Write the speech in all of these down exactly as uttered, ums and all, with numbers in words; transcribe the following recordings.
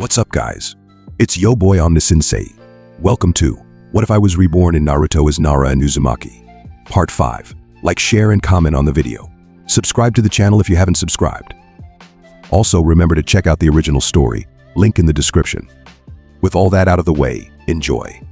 What's up, guys? It's yo boy Omnisynsei. Welcome to What If I Was Reborn in Naruto as Nara and Uzumaki? Part five. Like, share, and comment on the video. Subscribe to the channel if you haven't subscribed. Also, remember to check out the original story, link in the description. With all that out of the way, enjoy.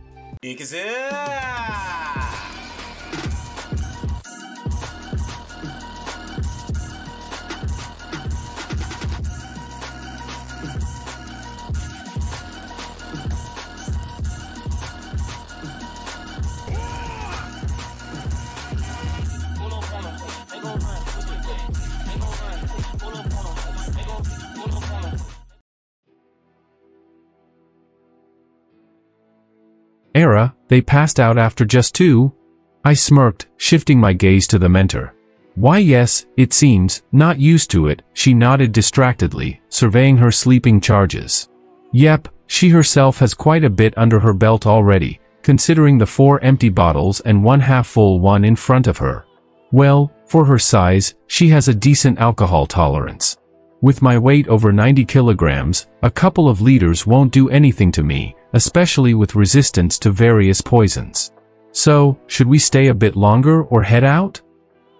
Era, they passed out after just two? I smirked, shifting my gaze to the mentor. Why yes, it seems, not used to it, she nodded distractedly, surveying her sleeping charges. Yep, she herself has quite a bit under her belt already, considering the four empty bottles and one half-full one in front of her. Well, for her size, she has a decent alcohol tolerance. With my weight over ninety kilograms, a couple of liters won't do anything to me, especially with resistance to various poisons. So, should we stay a bit longer or head out?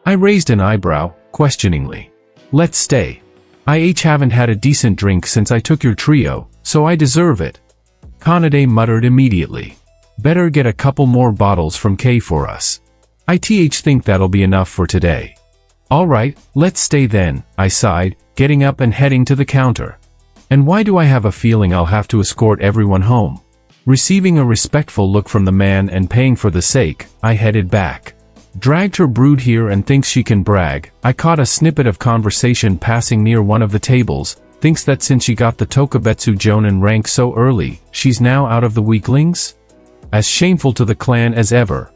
I raised an eyebrow, questioningly. Let's stay. I haven't had a decent drink since I took your trio, so I deserve it. Kanade muttered immediately. Better get a couple more bottles from K for us. I think that'll be enough for today. Alright, let's stay then, I sighed, getting up and heading to the counter. And why do I have a feeling I'll have to escort everyone home? Receiving a respectful look from the man and paying for the sake, I headed back. Dragged her brood here and thinks she can brag. I caught a snippet of conversation passing near one of the tables, thinks that since she got the Tokubetsu Jonin rank so early, she's now out of the weaklings? As shameful to the clan as ever.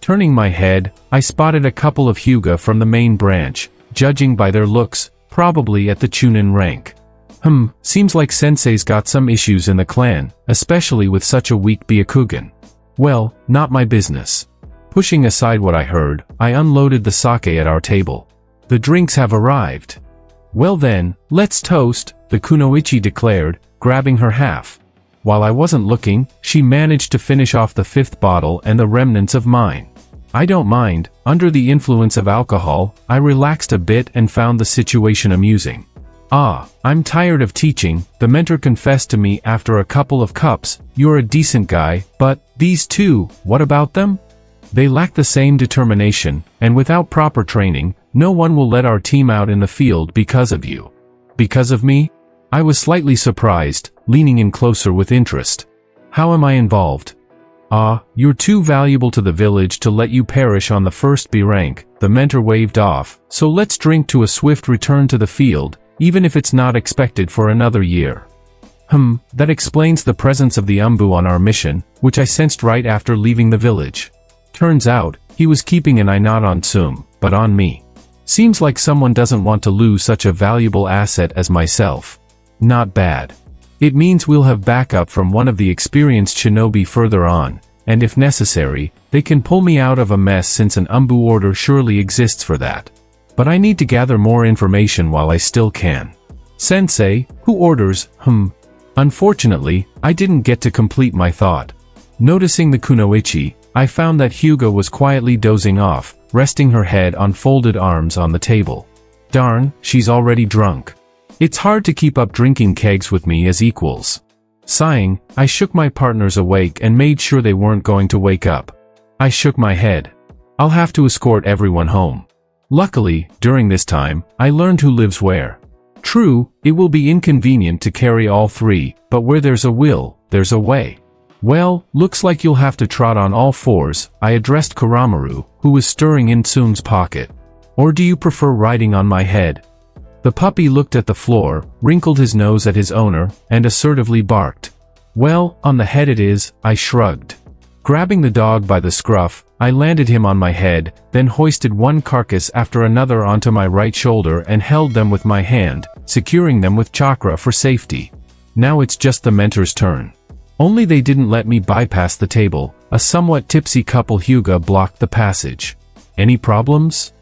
Turning my head, I spotted a couple of Hyuga from the main branch, judging by their looks, probably at the Chunin rank. Hmm, seems like Sensei's got some issues in the clan, especially with such a weak Byakugan. Well, not my business. Pushing aside what I heard, I unloaded the sake at our table. The drinks have arrived. Well then, let's toast, the kunoichi declared, grabbing her half. While I wasn't looking, she managed to finish off the fifth bottle and the remnants of mine. I don't mind, under the influence of alcohol, I relaxed a bit and found the situation amusing. Ah, I'm tired of teaching, the mentor confessed to me after a couple of cups, you're a decent guy, but, these two, what about them? They lack the same determination, and without proper training, no one will let our team out in the field because of you. Because of me? I was slightly surprised, leaning in closer with interest. How am I involved? Ah, you're too valuable to the village to let you perish on the first B rank, the mentor waved off, so let's drink to a swift return to the field, even if it's not expected for another year. Hmm, that explains the presence of the Anbu on our mission, which I sensed right after leaving the village. Turns out, he was keeping an eye not on Tsum, but on me. Seems like someone doesn't want to lose such a valuable asset as myself. Not bad. It means we'll have backup from one of the experienced shinobi further on, and if necessary, they can pull me out of a mess since an Anbu order surely exists for that. But I need to gather more information while I still can. Sensei, who orders, hmm. Unfortunately, I didn't get to complete my thought. Noticing the kunoichi, I found that Hyuga was quietly dozing off, resting her head on folded arms on the table. Darn, she's already drunk. It's hard to keep up drinking kegs with me as equals. Sighing, I shook my partners awake and made sure they weren't going to wake up. I shook my head. I'll have to escort everyone home. Luckily, during this time, I learned who lives where. True, it will be inconvenient to carry all three, but where there's a will, there's a way. Well, looks like you'll have to trot on all fours, I addressed Kuromaru, who was stirring in Tsum's pocket. Or do you prefer riding on my head? The puppy looked at the floor, wrinkled his nose at his owner, and assertively barked. Well, on the head it is, I shrugged. Grabbing the dog by the scruff, I landed him on my head, then hoisted one carcass after another onto my right shoulder and held them with my hand, securing them with chakra for safety. Now it's just the mentor's turn. Only they didn't let me bypass the table, a somewhat tipsy couple Hyuga blocked the passage. Any problems?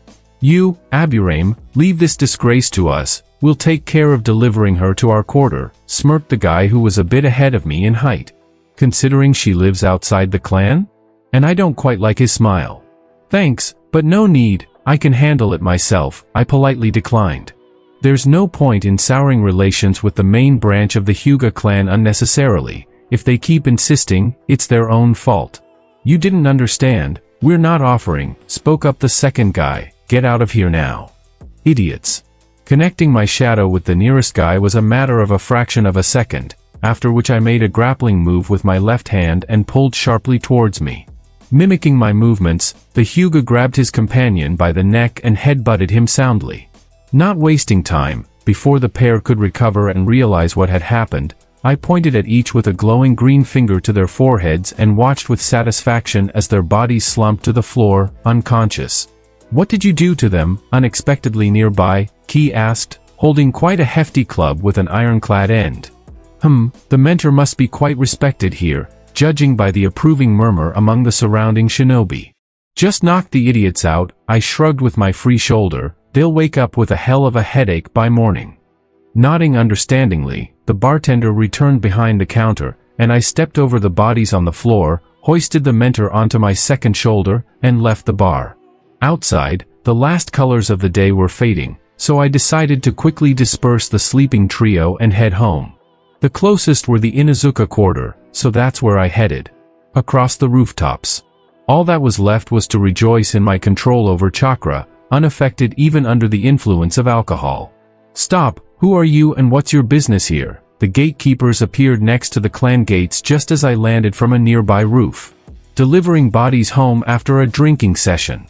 You, Aburame, leave this disgrace to us, we'll take care of delivering her to our quarter, smirked the guy who was a bit ahead of me in height. Considering she lives outside the clan? And I don't quite like his smile. Thanks, but no need, I can handle it myself, I politely declined. There's no point in souring relations with the main branch of the Hyuga clan unnecessarily. If they keep insisting, it's their own fault. You didn't understand, we're not offering, spoke up the second guy, get out of here now. Idiots. Connecting my shadow with the nearest guy was a matter of a fraction of a second, after which I made a grappling move with my left hand and pulled sharply towards me. Mimicking my movements, the Hyuga grabbed his companion by the neck and headbutted him soundly. Not wasting time, before the pair could recover and realize what had happened, I pointed at each with a glowing green finger to their foreheads and watched with satisfaction as their bodies slumped to the floor, unconscious. What did you do to them? Unexpectedly nearby, Ki asked, holding quite a hefty club with an ironclad end. Hmm, the mentor must be quite respected here, judging by the approving murmur among the surrounding shinobi. Just knock the idiots out, I shrugged with my free shoulder, they'll wake up with a hell of a headache by morning. Nodding understandingly, the bartender returned behind the counter, and I stepped over the bodies on the floor, hoisted the mentor onto my second shoulder, and left the bar. Outside, the last colors of the day were fading, so I decided to quickly disperse the sleeping trio and head home. The closest were the Inuzuka quarter, so that's where I headed. Across the rooftops. All that was left was to rejoice in my control over chakra, unaffected even under the influence of alcohol. Stop, who are you and what's your business here? The gatekeepers appeared next to the clan gates just as I landed from a nearby roof. Delivering bodies home after a drinking session.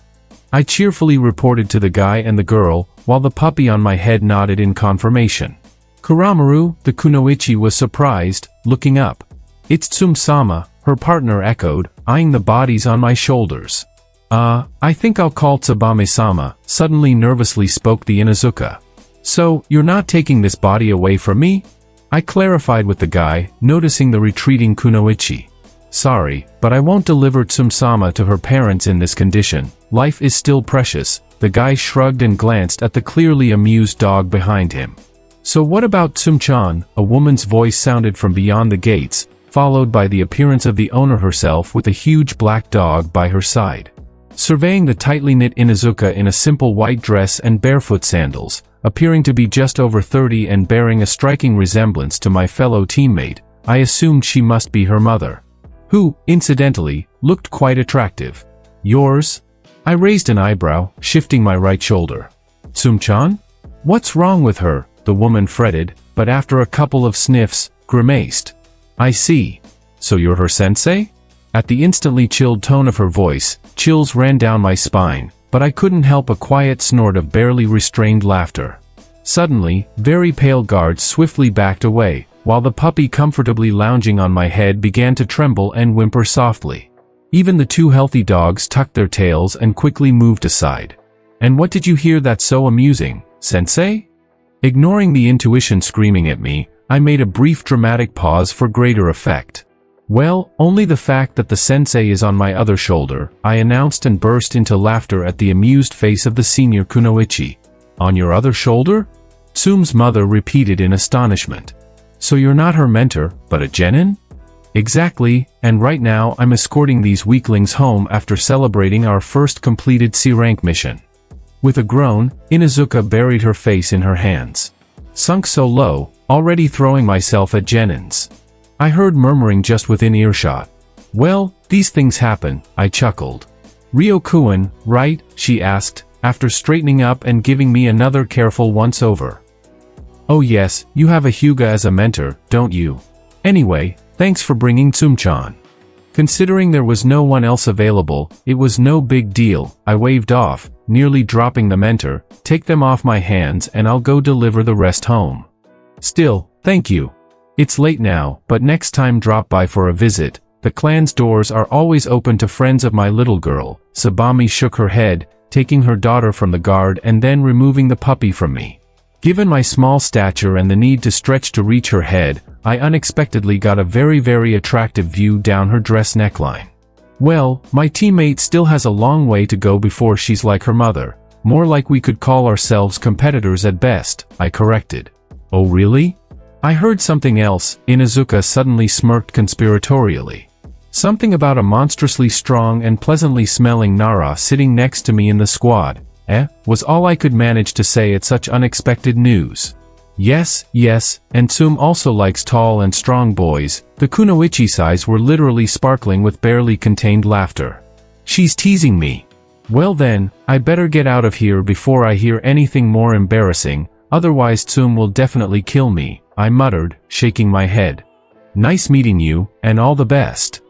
I cheerfully reported to the guy and the girl, while the puppy on my head nodded in confirmation. Kuromaru, the kunoichi, was surprised, looking up. It's Tsum-sama, her partner echoed, eyeing the bodies on my shoulders. Uh, I think I'll call Tsubame-sama, suddenly nervously spoke the Inuzuka. So, you're not taking this body away from me? I clarified with the guy, noticing the retreating kunoichi. Sorry, but I won't deliver Tsum-sama to her parents in this condition, life is still precious, the guy shrugged and glanced at the clearly amused dog behind him. So what about Tsum-chan? A woman's voice sounded from beyond the gates, followed by the appearance of the owner herself with a huge black dog by her side. Surveying the tightly knit Inuzuka in a simple white dress and barefoot sandals, appearing to be just over thirty and bearing a striking resemblance to my fellow teammate, I assumed she must be her mother. Who, incidentally, looked quite attractive. Yours? I raised an eyebrow, shifting my right shoulder. Tsum-chan? What's wrong with her? The woman fretted, but after a couple of sniffs, grimaced. I see. So you're her sensei? At the instantly chilled tone of her voice, chills ran down my spine, but I couldn't help a quiet snort of barely restrained laughter. Suddenly, very pale guards swiftly backed away, while the puppy comfortably lounging on my head began to tremble and whimper softly. Even the two healthy dogs tucked their tails and quickly moved aside. And what did you hear that's so amusing, sensei? Ignoring the intuition screaming at me, I made a brief dramatic pause for greater effect. Well, only the fact that the sensei is on my other shoulder, I announced and burst into laughter at the amused face of the senior kunoichi. On your other shoulder? Tsum's mother repeated in astonishment. So you're not her mentor, but a genin? Exactly, and right now I'm escorting these weaklings home after celebrating our first completed C rank mission. With a groan, Inuzuka buried her face in her hands. Sunk so low, already throwing myself at Genin's. I heard murmuring just within earshot. Well, these things happen, I chuckled. Ryo-kun, right? She asked, after straightening up and giving me another careful once-over. Oh yes, you have a Hyuga as a mentor, don't you? Anyway, thanks for bringing Tsum-chan. Considering there was no one else available, it was no big deal, I waved off, nearly dropping the mentor, take them off my hands and I'll go deliver the rest home. Still, thank you. It's late now, but next time drop by for a visit, the clan's doors are always open to friends of my little girl. Tsubame shook her head, taking her daughter from the guard and then removing the puppy from me. Given my small stature and the need to stretch to reach her head, I unexpectedly got a very very attractive view down her dress neckline. Well, my teammate still has a long way to go before she's like her mother, more like we could call ourselves competitors at best, I corrected. Oh really? I heard something else, Inuzuka suddenly smirked conspiratorially. Something about a monstrously strong and pleasantly smelling Nara sitting next to me in the squad, eh, was all I could manage to say at such unexpected news. Yes, yes, and Tsum also likes tall and strong boys, the Kunoichi's eyes were literally sparkling with barely contained laughter. She's teasing me. Well then, I better get out of here before I hear anything more embarrassing, otherwise Tsum will definitely kill me, I muttered, shaking my head. Nice meeting you, and all the best.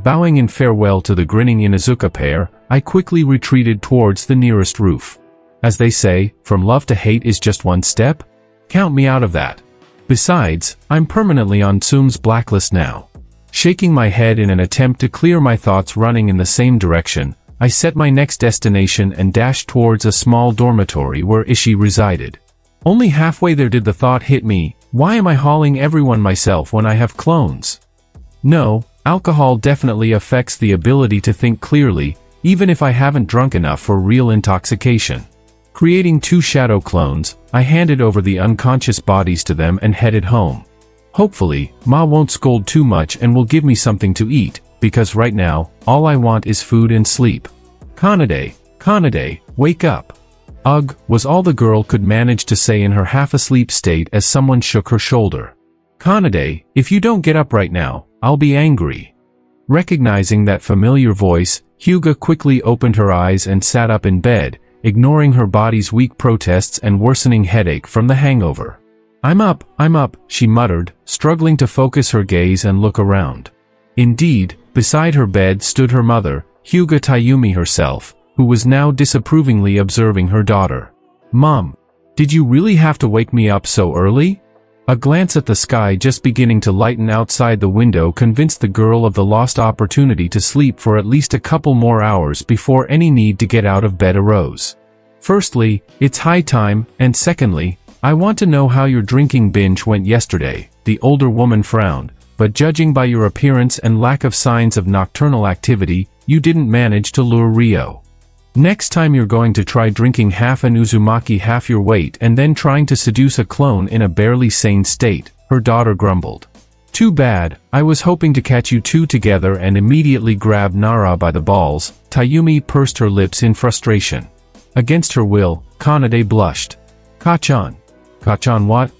Bowing in farewell to the grinning Inuzuka pair, I quickly retreated towards the nearest roof. As they say, from love to hate is just one step? Count me out of that. Besides, I'm permanently on Tsum's blacklist now. Shaking my head in an attempt to clear my thoughts running in the same direction, I set my next destination and dashed towards a small dormitory where Ishii resided. Only halfway there did the thought hit me, why am I hauling everyone myself when I have clones? No, alcohol definitely affects the ability to think clearly, even if I haven't drunk enough for real intoxication. Creating two shadow clones, I handed over the unconscious bodies to them and headed home. Hopefully, Ma won't scold too much and will give me something to eat, because right now, all I want is food and sleep. Kanade, Kanade, wake up. Ugh, was all the girl could manage to say in her half-asleep state as someone shook her shoulder. Kanade, if you don't get up right now, I'll be angry. Recognizing that familiar voice, Hyuga quickly opened her eyes and sat up in bed, ignoring her body's weak protests and worsening headache from the hangover. I'm up, I'm up, she muttered, struggling to focus her gaze and look around. Indeed, beside her bed stood her mother, Hyuga Tayumi herself, who was now disapprovingly observing her daughter. Mom, did you really have to wake me up so early? A glance at the sky just beginning to lighten outside the window convinced the girl of the lost opportunity to sleep for at least a couple more hours before any need to get out of bed arose. Firstly, it's high time, and secondly, I want to know how your drinking binge went yesterday, the older woman frowned. But judging by your appearance and lack of signs of nocturnal activity, you didn't manage to lure Ryo. Next time you're going to try drinking half an Uzumaki half your weight and then trying to seduce a clone in a barely sane state, her daughter grumbled. Too bad, I was hoping to catch you two together and immediately grabbed Nara by the balls, Tayumi pursed her lips in frustration. Against her will, Kanade blushed. Kachan. Kachan what?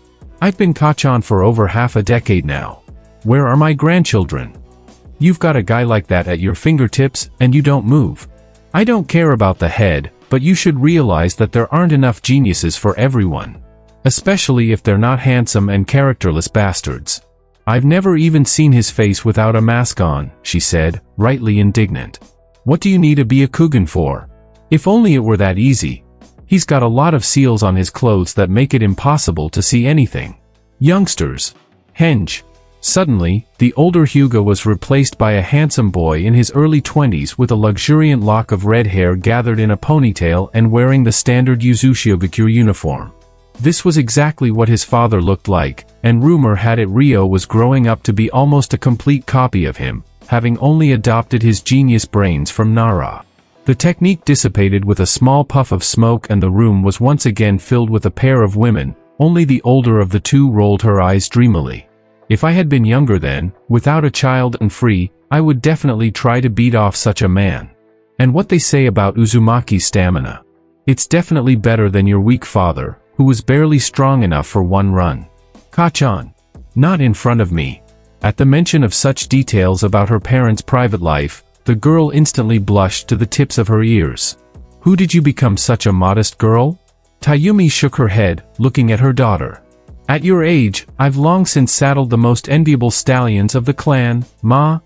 I've been Kachan for over half a decade now. Where are my grandchildren? You've got a guy like that at your fingertips, and you don't move. I don't care about the head, but you should realize that there aren't enough geniuses for everyone. Especially if they're not handsome and characterless bastards. I've never even seen his face without a mask on, she said, rightly indignant. What do you need a Byakugan for? If only it were that easy. He's got a lot of seals on his clothes that make it impossible to see anything. Youngsters. Henge. Suddenly, the older Hyuga was replaced by a handsome boy in his early twenties with a luxuriant lock of red hair gathered in a ponytail and wearing the standard Uzushiogakure uniform. This was exactly what his father looked like, and rumor had it Ryo was growing up to be almost a complete copy of him, having only adopted his genius brains from Nara. The technique dissipated with a small puff of smoke and the room was once again filled with a pair of women, only the older of the two rolled her eyes dreamily. If I had been younger then, without a child and free, I would definitely try to beat off such a man. And what they say about Uzumaki's stamina. It's definitely better than your weak father, who was barely strong enough for one run. Kachan. Not in front of me. At the mention of such details about her parents' private life, the girl instantly blushed to the tips of her ears. Who did you become such a modest girl? Tayumi shook her head, looking at her daughter. At your age, I've long since saddled the most enviable stallions of the clan, Ma.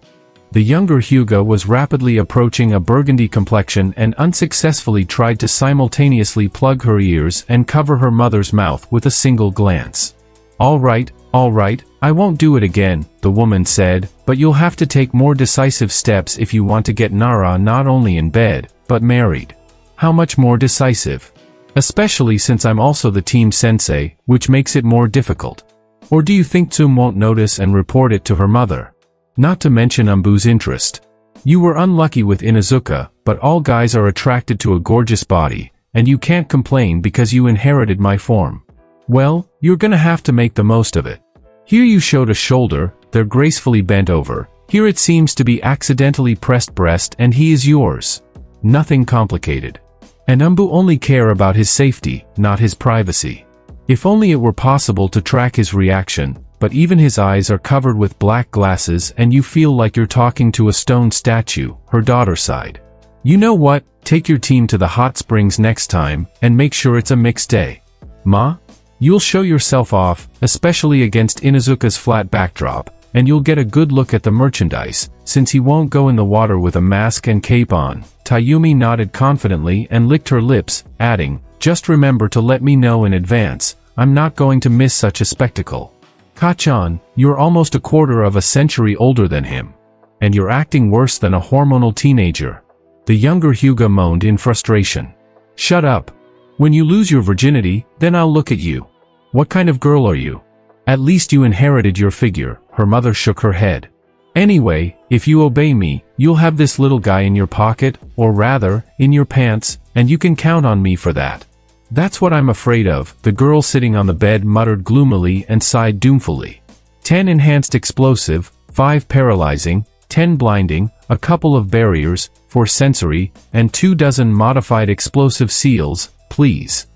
The younger Hyuga was rapidly approaching a burgundy complexion and unsuccessfully tried to simultaneously plug her ears and cover her mother's mouth with a single glance. All right, all right, I won't do it again, the woman said, but you'll have to take more decisive steps if you want to get Nara not only in bed, but married. How much more decisive? Especially since I'm also the team sensei, which makes it more difficult. Or do you think Tsum won't notice and report it to her mother? Not to mention Anbu's interest. You were unlucky with Inuzuka, but all guys are attracted to a gorgeous body, and you can't complain because you inherited my form. Well, you're gonna have to make the most of it. Here you showed a shoulder, they're gracefully bent over. Here it seems to be accidentally pressed breast and he is yours. Nothing complicated. And Anbu only care about his safety, not his privacy. If only it were possible to track his reaction, but even his eyes are covered with black glasses and you feel like you're talking to a stone statue, her daughter sighed. You know what, take your team to the hot springs next time, and make sure it's a mixed day. Ma? You'll show yourself off, especially against Inuzuka's flat backdrop, and you'll get a good look at the merchandise, since he won't go in the water with a mask and cape on. Tayumi nodded confidently and licked her lips, adding, just remember to let me know in advance, I'm not going to miss such a spectacle. Kachan, you're almost a quarter of a century older than him. And you're acting worse than a hormonal teenager. The younger Hyuga moaned in frustration. Shut up. When you lose your virginity, then I'll look at you. What kind of girl are you? At least you inherited your figure, her mother shook her head. Anyway, if you obey me, you'll have this little guy in your pocket, or rather, in your pants, and you can count on me for that. That's what I'm afraid of, the girl sitting on the bed muttered gloomily and sighed doomfully. ten enhanced explosive, five paralyzing, ten blinding, a couple of barriers, four sensory, and two dozen modified explosive seals, please.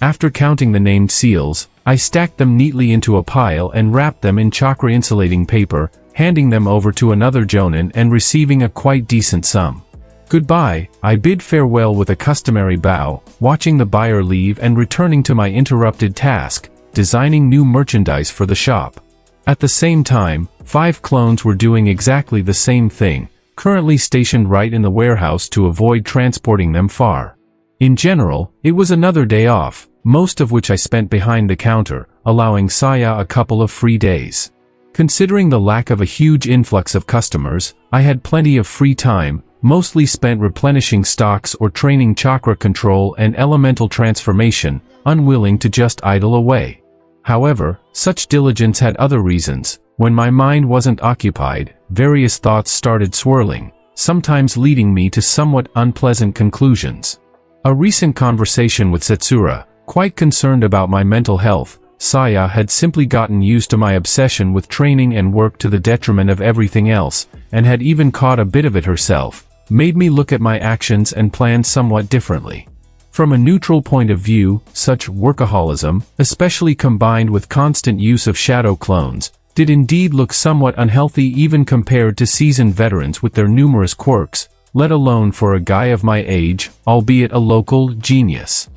After counting the named seals, I stacked them neatly into a pile and wrapped them in chakra insulating paper, handing them over to another jonin and receiving a quite decent sum. Goodbye, I bid farewell with a customary bow, watching the buyer leave and returning to my interrupted task, designing new merchandise for the shop. At the same time, five clones were doing exactly the same thing, currently stationed right in the warehouse to avoid transporting them far. In general, it was another day off, most of which I spent behind the counter, allowing Saya a couple of free days. Considering the lack of a huge influx of customers, I had plenty of free time, mostly spent replenishing stocks or training chakra control and elemental transformation, unwilling to just idle away. However, such diligence had other reasons. When my mind wasn't occupied, various thoughts started swirling, sometimes leading me to somewhat unpleasant conclusions. A recent conversation with Setsura, quite concerned about my mental health, Saya had simply gotten used to my obsession with training and work to the detriment of everything else, and had even caught a bit of it herself, made me look at my actions and plan somewhat differently. From a neutral point of view, such workaholism, especially combined with constant use of shadow clones, did indeed look somewhat unhealthy even compared to seasoned veterans with their numerous quirks, let alone for a guy of my age, albeit a local genius.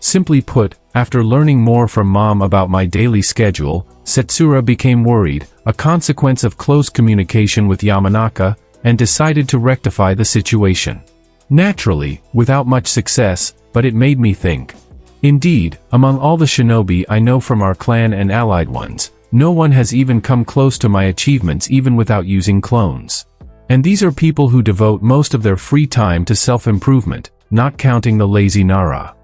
Simply put, after learning more from Mom about my daily schedule, Setsura became worried, a consequence of close communication with Yamanaka, and decided to rectify the situation. Naturally, without much success, but it made me think. Indeed, among all the shinobi I know from our clan and allied ones, no one has even come close to my achievements even without using clones. And these are people who devote most of their free time to self-improvement, not counting the lazy Nara.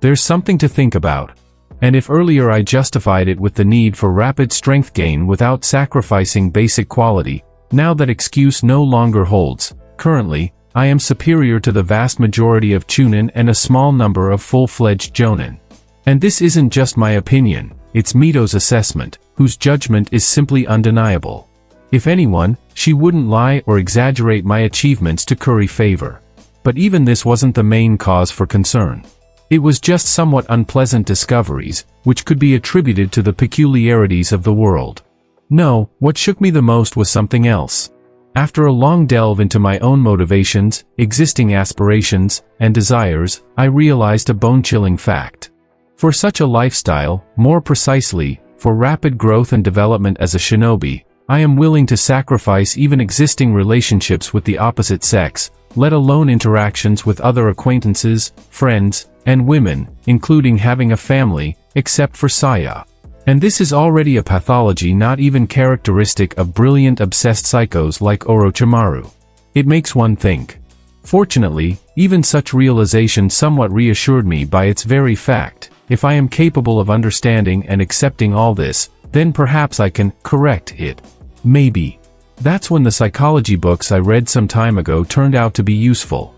There's something to think about. And if earlier I justified it with the need for rapid strength gain without sacrificing basic quality, now that excuse no longer holds. Currently, I am superior to the vast majority of Chunin and a small number of full-fledged Jonin. And this isn't just my opinion, it's Mito's assessment, whose judgment is simply undeniable. If anyone, she wouldn't lie or exaggerate my achievements to curry favor. But even this wasn't the main cause for concern. It was just somewhat unpleasant discoveries, which could be attributed to the peculiarities of the world. No, what shook me the most was something else. After a long delve into my own motivations, existing aspirations, and desires, I realized a bone-chilling fact. For such a lifestyle, more precisely, for rapid growth and development as a shinobi, I am willing to sacrifice even existing relationships with the opposite sex, let alone interactions with other acquaintances, friends, and women, including having a family, except for Saya. And this is already a pathology not even characteristic of brilliant obsessed psychos like Orochimaru. It makes one think. Fortunately, even such realization somewhat reassured me by its very fact. If I am capable of understanding and accepting all this, then perhaps I can correct it. Maybe. That's when the psychology books I read some time ago turned out to be useful.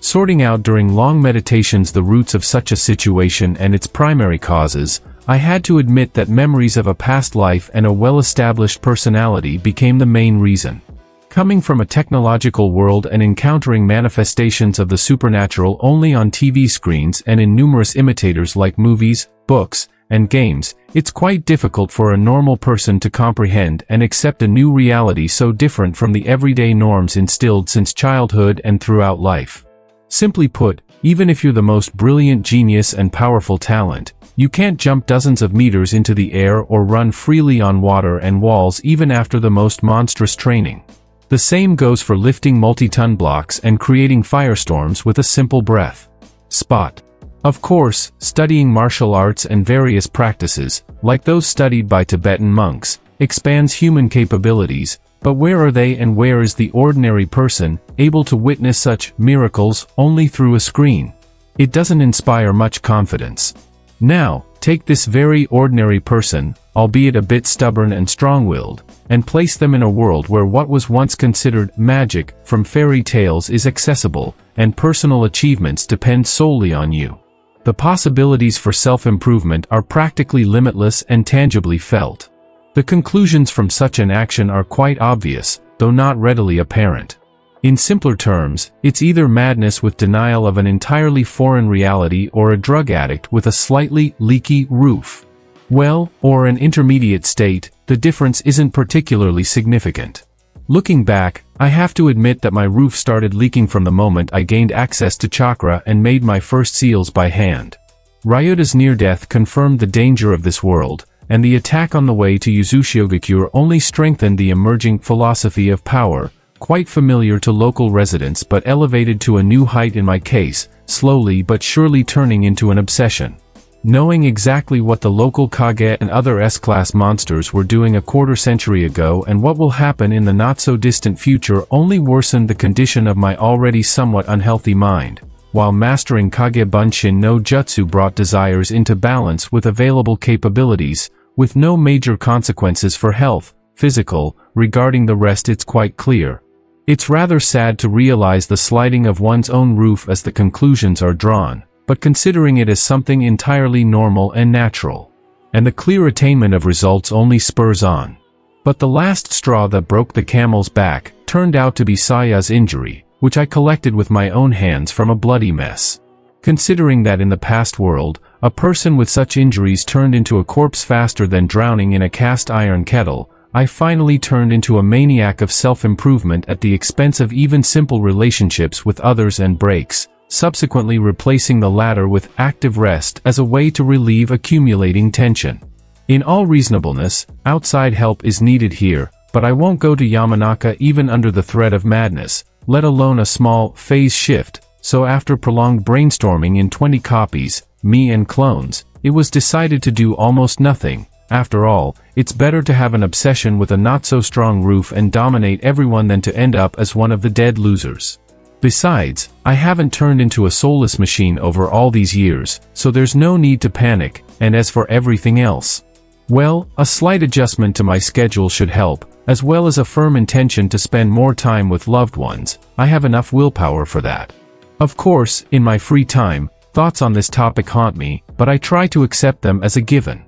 Sorting out during long meditations the roots of such a situation and its primary causes, I had to admit that memories of a past life and a well-established personality became the main reason. Coming from a technological world and encountering manifestations of the supernatural only on T V screens and in numerous imitators like movies, books, and games, it's quite difficult for a normal person to comprehend and accept a new reality so different from the everyday norms instilled since childhood and throughout life. Simply put, even if you're the most brilliant genius and powerful talent, you can't jump dozens of meters into the air or run freely on water and walls even after the most monstrous training. The same goes for lifting multi-ton blocks and creating firestorms with a simple breath. Spot. Of course, studying martial arts and various practices, like those studied by Tibetan monks, expands human capabilities, but where are they and where is the ordinary person able to witness such miracles only through a screen? It doesn't inspire much confidence. Now, take this very ordinary person, albeit a bit stubborn and strong-willed, and place them in a world where what was once considered magic from fairy tales is accessible, and personal achievements depend solely on you. The possibilities for self-improvement are practically limitless and tangibly felt. The conclusions from such an action are quite obvious, though not readily apparent. In simpler terms, it's either madness with denial of an entirely foreign reality or a drug addict with a slightly leaky roof. Well, or an intermediate state, the difference isn't particularly significant. Looking back, I have to admit that my roof started leaking from the moment I gained access to chakra and made my first seals by hand. Ryota's near-death confirmed the danger of this world, and the attack on the way to Uzushiogakure only strengthened the emerging philosophy of power, quite familiar to local residents but elevated to a new height in my case, slowly but surely turning into an obsession. Knowing exactly what the local Kage and other S-class monsters were doing a quarter century ago and what will happen in the not-so-distant future only worsened the condition of my already somewhat unhealthy mind, while mastering Kage Bunshin no Jutsu brought desires into balance with available capabilities, with no major consequences for health, physical. Regarding the rest, it's quite clear. It's rather sad to realize the sliding of one's own roof as the conclusions are drawn, but considering it as something entirely normal and natural. And the clear attainment of results only spurs on. But the last straw that broke the camel's back turned out to be Saya's injury, which I collected with my own hands from a bloody mess. Considering that in the past world, a person with such injuries turned into a corpse faster than drowning in a cast iron kettle, I finally turned into a maniac of self-improvement at the expense of even simple relationships with others and breaks, subsequently replacing the latter with active rest as a way to relieve accumulating tension. In all reasonableness, outside help is needed here, but I won't go to Yamanaka even under the threat of madness, let alone a small phase shift, so after prolonged brainstorming in twenty copies, me and clones, it was decided to do almost nothing. After all, it's better to have an obsession with a not-so-strong roof and dominate everyone than to end up as one of the dead losers. Besides, I haven't turned into a soulless machine over all these years, so there's no need to panic, and as for everything else, well, a slight adjustment to my schedule should help, as well as a firm intention to spend more time with loved ones. I have enough willpower for that. Of course, in my free time, thoughts on this topic haunt me, but I try to accept them as a given.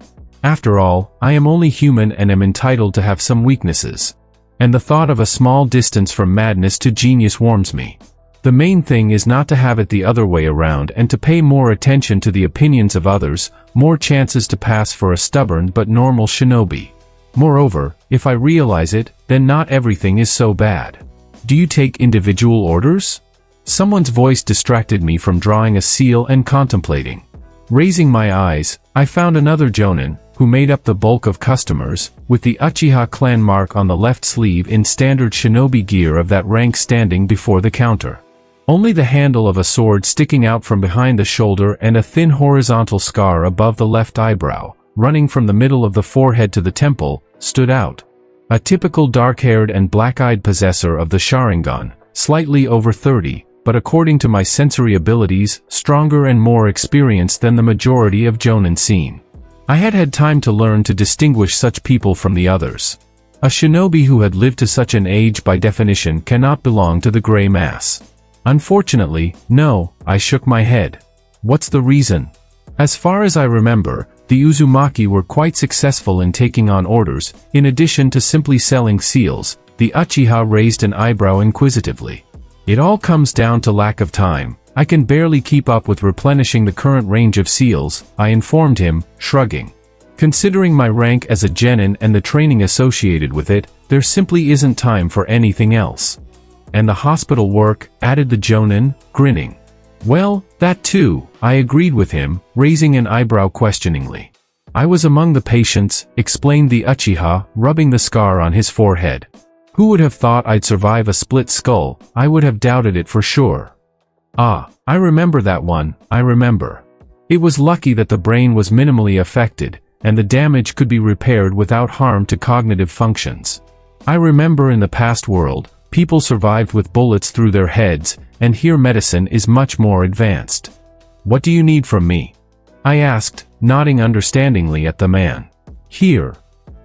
After all, I am only human and am entitled to have some weaknesses. And the thought of a small distance from madness to genius warms me. The main thing is not to have it the other way around and to pay more attention to the opinions of others, more chances to pass for a stubborn but normal shinobi. Moreover, if I realize it, then not everything is so bad. Do you take individual orders? Someone's voice distracted me from drawing a seal and contemplating. Raising my eyes, I found another Jonin, who made up the bulk of customers, with the Uchiha clan mark on the left sleeve in standard shinobi gear of that rank standing before the counter. Only the handle of a sword sticking out from behind the shoulder and a thin horizontal scar above the left eyebrow, running from the middle of the forehead to the temple, stood out. A typical dark-haired and black-eyed possessor of the Sharingan, slightly over thirty, but according to my sensory abilities, stronger and more experienced than the majority of Jonin seen. I had had time to learn to distinguish such people from the others. A shinobi who had lived to such an age by definition cannot belong to the gray mass. Unfortunately, no, I shook my head. What's the reason? As far as I remember, the Uzumaki were quite successful in taking on orders. In addition to simply selling seals, the Uchiha raised an eyebrow inquisitively. It all comes down to lack of time. I can barely keep up with replenishing the current range of seals, I informed him, shrugging. Considering my rank as a genin and the training associated with it, there simply isn't time for anything else. And the hospital work, added the jonin, grinning. Well, that too, I agreed with him, raising an eyebrow questioningly. I was among the patients, explained the Uchiha, rubbing the scar on his forehead. Who would have thought I'd survive a split skull? I would have doubted it for sure. Ah, I remember that one, I remember. It was lucky that the brain was minimally affected, and the damage could be repaired without harm to cognitive functions. I remember in the past world, people survived with bullets through their heads, and here medicine is much more advanced. What do you need from me? I asked, nodding understandingly at the man. Here.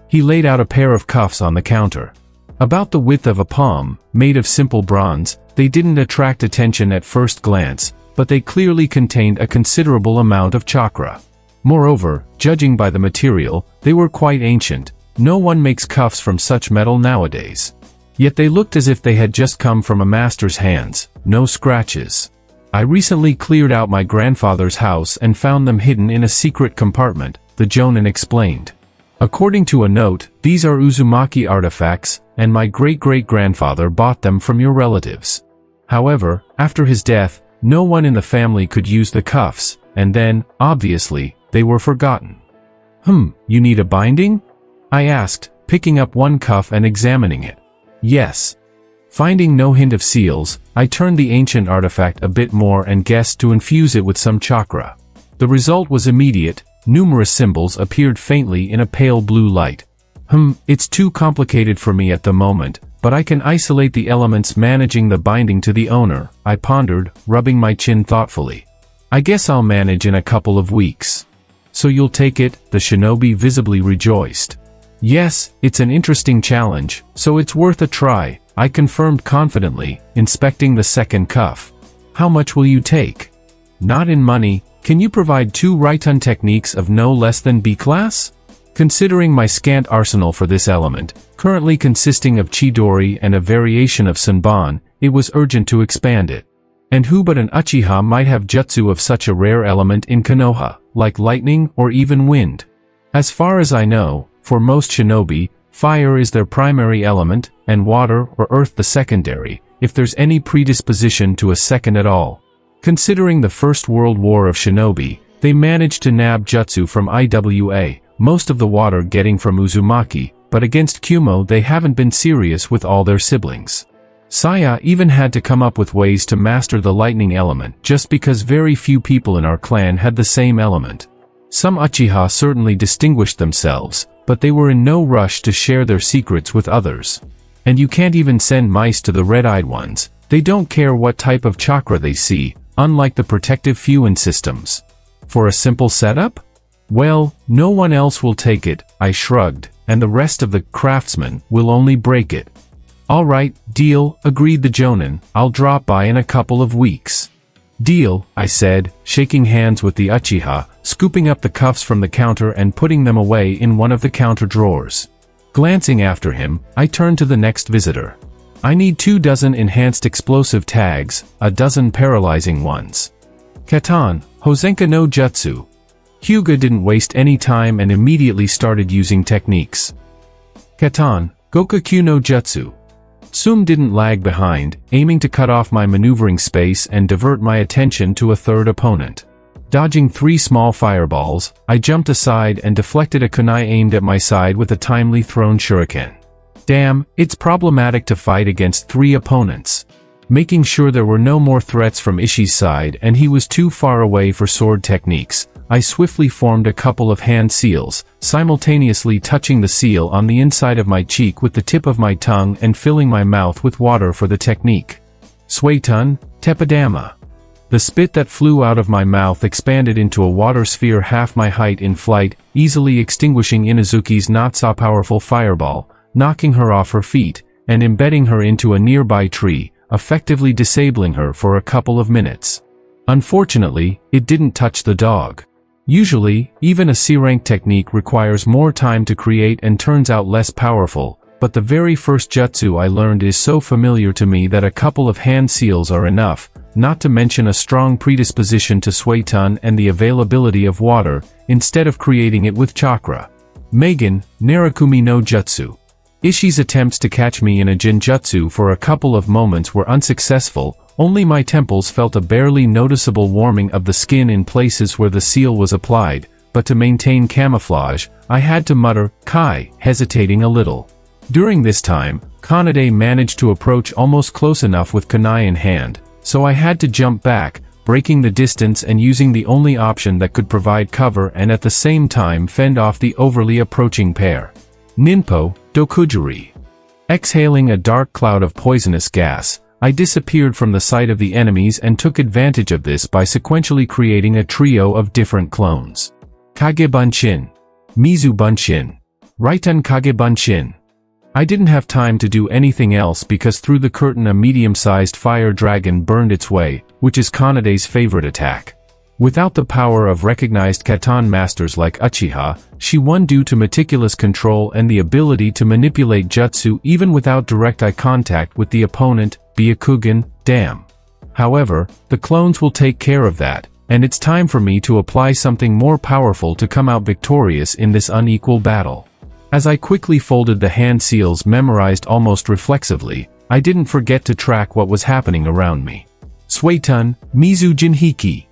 He laid out a pair of cuffs on the counter. About the width of a palm, made of simple bronze, they didn't attract attention at first glance, but they clearly contained a considerable amount of chakra. Moreover, judging by the material, they were quite ancient. No one makes cuffs from such metal nowadays. Yet they looked as if they had just come from a master's hands, no scratches. I recently cleared out my grandfather's house and found them hidden in a secret compartment, the jonin explained. According to a note, these are Uzumaki artifacts, and my great-great-grandfather bought them from your relatives. However, after his death, no one in the family could use the cuffs, and then, obviously, they were forgotten. Hmm, you need a binding? I asked, picking up one cuff and examining it. Yes. Finding no hint of seals, I turned the ancient artifact a bit more and guessed to infuse it with some chakra. The result was immediate, numerous symbols appeared faintly in a pale blue light. Hmm, it's too complicated for me at the moment, but I can isolate the elements managing the binding to the owner, I pondered, rubbing my chin thoughtfully. I guess I'll manage in a couple of weeks. So you'll take it, the shinobi visibly rejoiced. Yes, it's an interesting challenge, so it's worth a try, I confirmed confidently, inspecting the second cuff. How much will you take? Not in money, can you provide two Raiton techniques of no less than B class? Considering my scant arsenal for this element, currently consisting of Chidori and a variation of Senban, it was urgent to expand it. And who but an Uchiha might have jutsu of such a rare element in Konoha, like lightning or even wind? As far as I know, for most shinobi, fire is their primary element, and water or earth the secondary, if there's any predisposition to a second at all. Considering the First World War of shinobi, they managed to nab jutsu from Iwa, most of the water getting from Uzumaki, but against Kumo they haven't been serious with all their siblings. Saya even had to come up with ways to master the lightning element just because very few people in our clan had the same element. Some Uchiha certainly distinguished themselves, but they were in no rush to share their secrets with others. And you can't even send mice to the red-eyed ones, they don't care what type of chakra they see, unlike the protective Fuin systems. For a simple setup? Well, no one else will take it, I shrugged, and the rest of the craftsmen will only break it. Alright, deal, agreed the jonin, I'll drop by in a couple of weeks. Deal, I said, shaking hands with the Uchiha, scooping up the cuffs from the counter and putting them away in one of the counter drawers. Glancing after him, I turned to the next visitor. I need two dozen enhanced explosive tags, a dozen paralyzing ones. Katon, Hosenka no Jutsu. Hyuga didn't waste any time and immediately started using techniques. Katon, Gokakyu no Jutsu. Tsum didn't lag behind, aiming to cut off my maneuvering space and divert my attention to a third opponent. Dodging three small fireballs, I jumped aside and deflected a kunai aimed at my side with a timely thrown shuriken. Damn, it's problematic to fight against three opponents. Making sure there were no more threats from Ishii's side and he was too far away for sword techniques, I swiftly formed a couple of hand seals, simultaneously touching the seal on the inside of my cheek with the tip of my tongue and filling my mouth with water for the technique. Suiton, Tepidama. The spit that flew out of my mouth expanded into a water sphere half my height in flight, easily extinguishing Inuzuki's not-so-powerful fireball, knocking her off her feet, and embedding her into a nearby tree, effectively disabling her for a couple of minutes. Unfortunately, it didn't touch the dog. Usually, even a C rank technique requires more time to create and turns out less powerful, but the very first jutsu I learned is so familiar to me that a couple of hand seals are enough, not to mention a strong predisposition to Suiton and the availability of water, instead of creating it with chakra. Megan, Narakumi no Jutsu. Ishii's attempts to catch me in a Jinjutsu for a couple of moments were unsuccessful, only my temples felt a barely noticeable warming of the skin in places where the seal was applied, but to maintain camouflage, I had to mutter, "Kai," hesitating a little. During this time, Kanade managed to approach almost close enough with kunai in hand, so I had to jump back, breaking the distance and using the only option that could provide cover and at the same time fend off the overly approaching pair. Ninpo, Dokujuri. Exhaling a dark cloud of poisonous gas, I disappeared from the sight of the enemies and took advantage of this by sequentially creating a trio of different clones. Kage Bunshin. Mizu Bunshin. Raiton Kage Bunshin. I didn't have time to do anything else because through the curtain a medium-sized fire dragon burned its way, which is Kanade's favorite attack. Without the power of recognized Katon masters like Uchiha, she won due to meticulous control and the ability to manipulate jutsu even without direct eye contact with the opponent, Byakugan, damn. However, the clones will take care of that, and it's time for me to apply something more powerful to come out victorious in this unequal battle. As I quickly folded the hand seals memorized almost reflexively, I didn't forget to track what was happening around me. Suiton, Mizu Jinhiki.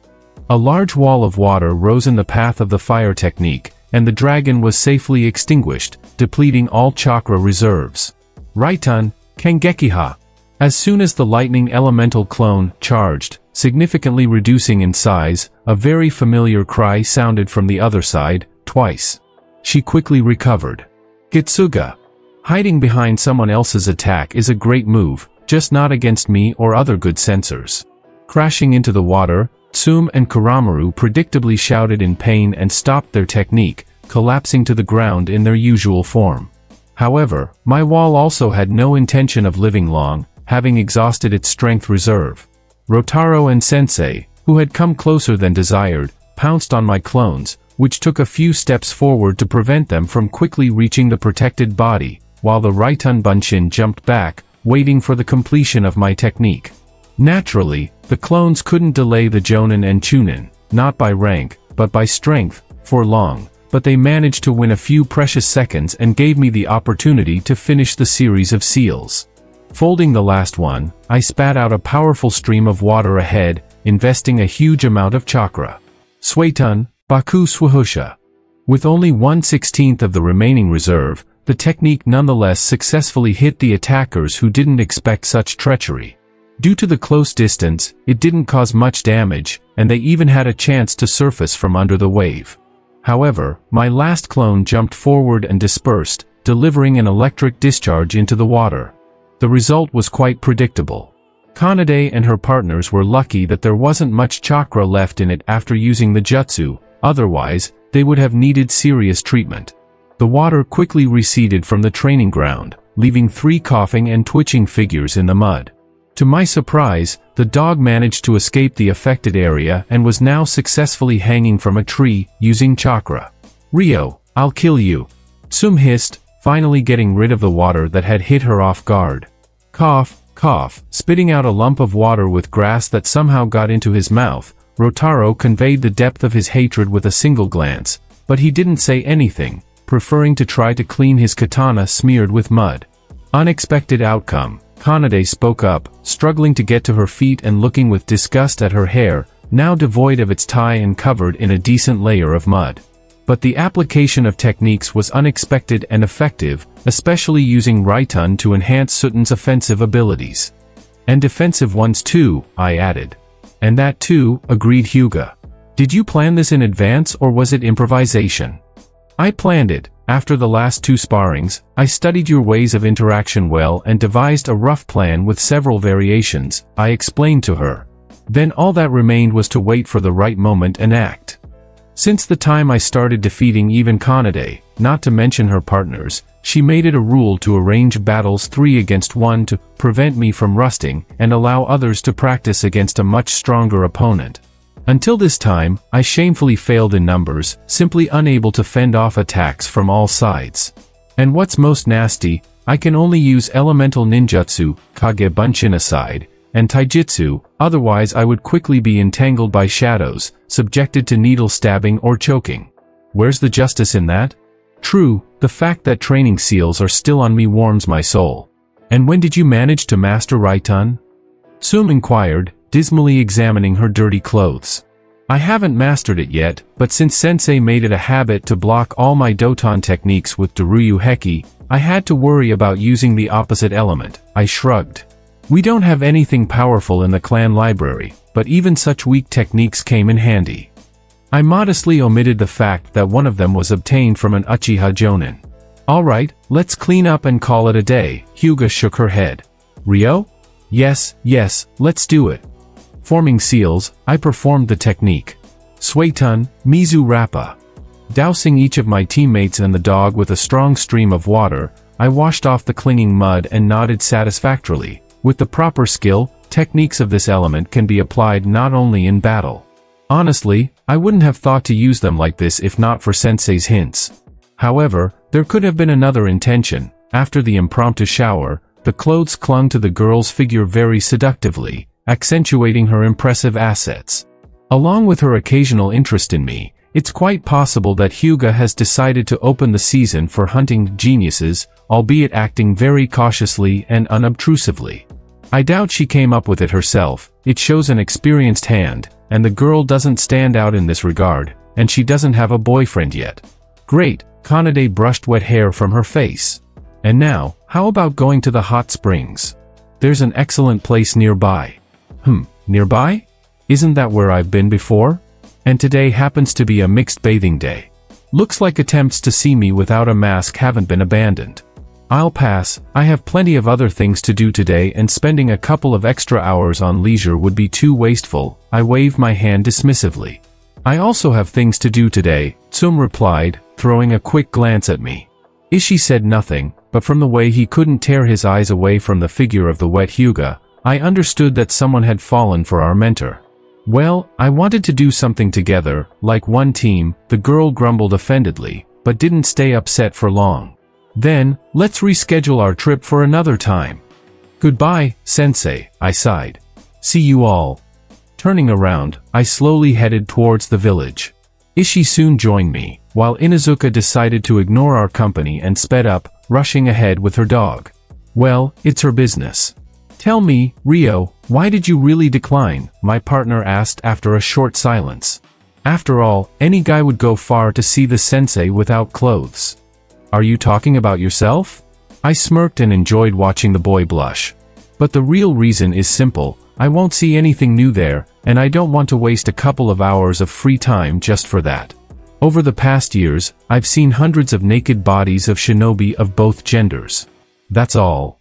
A large wall of water rose in the path of the fire technique, and the dragon was safely extinguished, depleting all chakra reserves. Raiton, Kangekiha. As soon as the lightning elemental clone charged, significantly reducing in size, a very familiar cry sounded from the other side, twice. She quickly recovered. Gitsuga. Hiding behind someone else's attack is a great move, just not against me or other good sensors. Crashing into the water, Tsum and Kuromaru predictably shouted in pain and stopped their technique, collapsing to the ground in their usual form. However, my wall also had no intention of living long, having exhausted its strength reserve. Rotaro and Sensei, who had come closer than desired, pounced on my clones, which took a few steps forward to prevent them from quickly reaching the protected body, while the Raiton Bunshin jumped back, waiting for the completion of my technique. Naturally, the clones couldn't delay the Jonin and Chunin, not by rank, but by strength, for long, but they managed to win a few precious seconds and gave me the opportunity to finish the series of seals. Folding the last one, I spat out a powerful stream of water ahead, investing a huge amount of chakra. Suiton, Baku Suhusha. With only one sixteenth of the remaining reserve, the technique nonetheless successfully hit the attackers who didn't expect such treachery. Due to the close distance, it didn't cause much damage, and they even had a chance to surface from under the wave. However, my last clone jumped forward and dispersed, delivering an electric discharge into the water. The result was quite predictable. Kanade and her partners were lucky that there wasn't much chakra left in it after using the jutsu, otherwise, they would have needed serious treatment. The water quickly receded from the training ground, leaving three coughing and twitching figures in the mud. To my surprise, the dog managed to escape the affected area and was now successfully hanging from a tree, using chakra. "Ryo, I'll kill you," Tsum hissed, finally getting rid of the water that had hit her off guard. Cough, cough, spitting out a lump of water with grass that somehow got into his mouth, Rotaro conveyed the depth of his hatred with a single glance, but he didn't say anything, preferring to try to clean his katana smeared with mud. Unexpected outcome. Kanade spoke up, struggling to get to her feet and looking with disgust at her hair, now devoid of its tie and covered in a decent layer of mud. But the application of techniques was unexpected and effective, especially using Raiton to enhance Suiton's offensive abilities. "And defensive ones too," I added. "And that too," agreed Hyuga. "Did you plan this in advance or was it improvisation?" "I planned it. After the last two sparrings, I studied your ways of interaction well and devised a rough plan with several variations," I explained to her. "Then all that remained was to wait for the right moment and act." Since the time I started defeating even Kanade, not to mention her partners, she made it a rule to arrange battles three against one to prevent me from rusting and allow others to practice against a much stronger opponent. Until this time, I shamefully failed in numbers, simply unable to fend off attacks from all sides. And what's most nasty, I can only use elemental ninjutsu, Kage Bunshin aside, and taijutsu, otherwise I would quickly be entangled by shadows, subjected to needle stabbing or choking. Where's the justice in that? True, the fact that training seals are still on me warms my soul. And when did you manage to master Raiton? Tsum inquired, dismally examining her dirty clothes. I haven't mastered it yet, but since sensei made it a habit to block all my Doton techniques with Doryu Heki, I had to worry about using the opposite element. I shrugged. We don't have anything powerful in the clan library, but even such weak techniques came in handy. I modestly omitted the fact that one of them was obtained from an Uchiha Jonin. Alright, let's clean up and call it a day, Hyuga shook her head. Ryo? Yes, yes, let's do it. Forming seals, I performed the technique. Suiton, Mizu Rappa. Dousing each of my teammates and the dog with a strong stream of water, I washed off the clinging mud and nodded satisfactorily. With the proper skill, techniques of this element can be applied not only in battle. Honestly, I wouldn't have thought to use them like this if not for sensei's hints. However, there could have been another intention. After the impromptu shower, the clothes clung to the girl's figure very seductively, accentuating her impressive assets. Along with her occasional interest in me, it's quite possible that Hyuga has decided to open the season for hunting geniuses, albeit acting very cautiously and unobtrusively. I doubt she came up with it herself, it shows an experienced hand, and the girl doesn't stand out in this regard, and she doesn't have a boyfriend yet. Great, Kanade brushed wet hair from her face. And now, how about going to the hot springs? There's an excellent place nearby. Hmm, nearby? Isn't that where I've been before? And today happens to be a mixed bathing day. Looks like attempts to see me without a mask haven't been abandoned. I'll pass, I have plenty of other things to do today and spending a couple of extra hours on leisure would be too wasteful. I waved my hand dismissively. I also have things to do today, Tsum replied, throwing a quick glance at me. Ishii said nothing, but from the way he couldn't tear his eyes away from the figure of the wet Hyuga, I understood that someone had fallen for our mentor. Well, I wanted to do something together, like one team, the girl grumbled offendedly, but didn't stay upset for long. Then, let's reschedule our trip for another time. Goodbye, sensei, I sighed. See you all. Turning around, I slowly headed towards the village. Ishii soon joined me, while Inuzuka decided to ignore our company and sped up, rushing ahead with her dog. Well, it's her business. Tell me, Ryo, why did you really decline? My partner asked after a short silence. After all, any guy would go far to see the sensei without clothes. Are you talking about yourself? I smirked and enjoyed watching the boy blush. But the real reason is simple, I won't see anything new there, and I don't want to waste a couple of hours of free time just for that. Over the past years, I've seen hundreds of naked bodies of shinobi of both genders. That's all.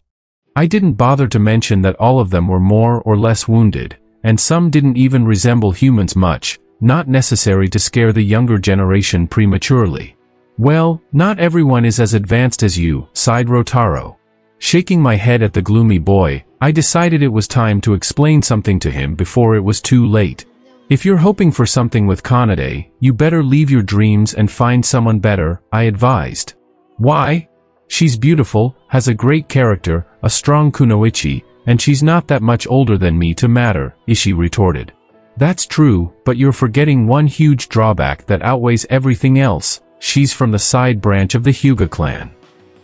I didn't bother to mention that all of them were more or less wounded, and some didn't even resemble humans much, not necessary to scare the younger generation prematurely. Well, not everyone is as advanced as you, sighed Rotaro. Shaking my head at the gloomy boy, I decided it was time to explain something to him before it was too late. If you're hoping for something with Kanade, you better leave your dreams and find someone better, I advised. Why? She's beautiful, has a great character, a strong kunoichi, and she's not that much older than me to matter, Ishii retorted. That's true, but you're forgetting one huge drawback that outweighs everything else, she's from the side branch of the Hyuga clan.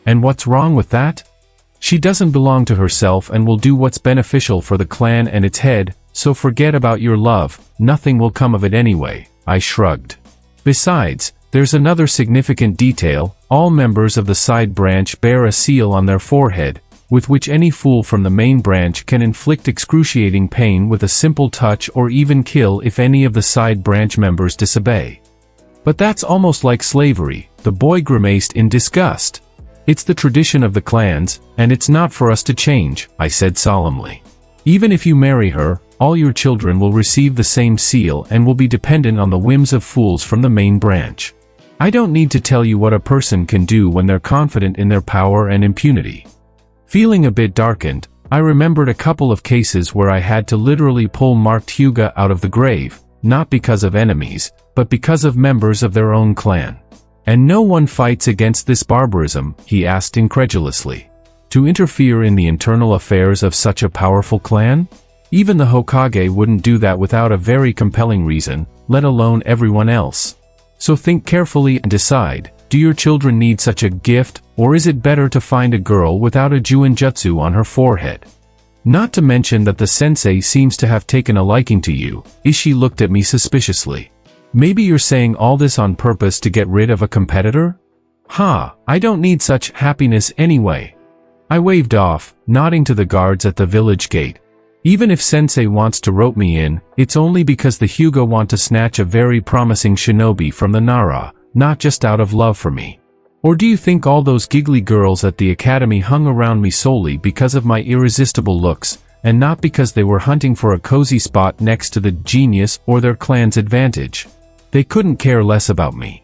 And what's wrong with that? She doesn't belong to herself and will do what's beneficial for the clan and its head, so forget about your love, nothing will come of it anyway, I shrugged. Besides, there's another significant detail, all members of the side branch bear a seal on their forehead, with which any fool from the main branch can inflict excruciating pain with a simple touch or even kill if any of the side branch members disobey. But that's almost like slavery, the boy grimaced in disgust. It's the tradition of the clans, and it's not for us to change, I said solemnly. Even if you marry her, all your children will receive the same seal and will be dependent on the whims of fools from the main branch. I don't need to tell you what a person can do when they're confident in their power and impunity. Feeling a bit darkened, I remembered a couple of cases where I had to literally pull marked Hyuga out of the grave, not because of enemies, but because of members of their own clan. And no one fights against this barbarism, he asked incredulously. To interfere in the internal affairs of such a powerful clan? Even the Hokage wouldn't do that without a very compelling reason, let alone everyone else. So think carefully and decide, do your children need such a gift, or is it better to find a girl without a Juinjutsu on her forehead? Not to mention that the sensei seems to have taken a liking to you, Ishii looked at me suspiciously. Maybe you're saying all this on purpose to get rid of a competitor? Ha, I don't need such happiness anyway. I waved off, nodding to the guards at the village gate. Even if Sensei wants to rope me in, it's only because the Hyuga want to snatch a very promising shinobi from the Nara, not just out of love for me. Or do you think all those giggly girls at the academy hung around me solely because of my irresistible looks, and not because they were hunting for a cozy spot next to the genius or their clan's advantage? They couldn't care less about me.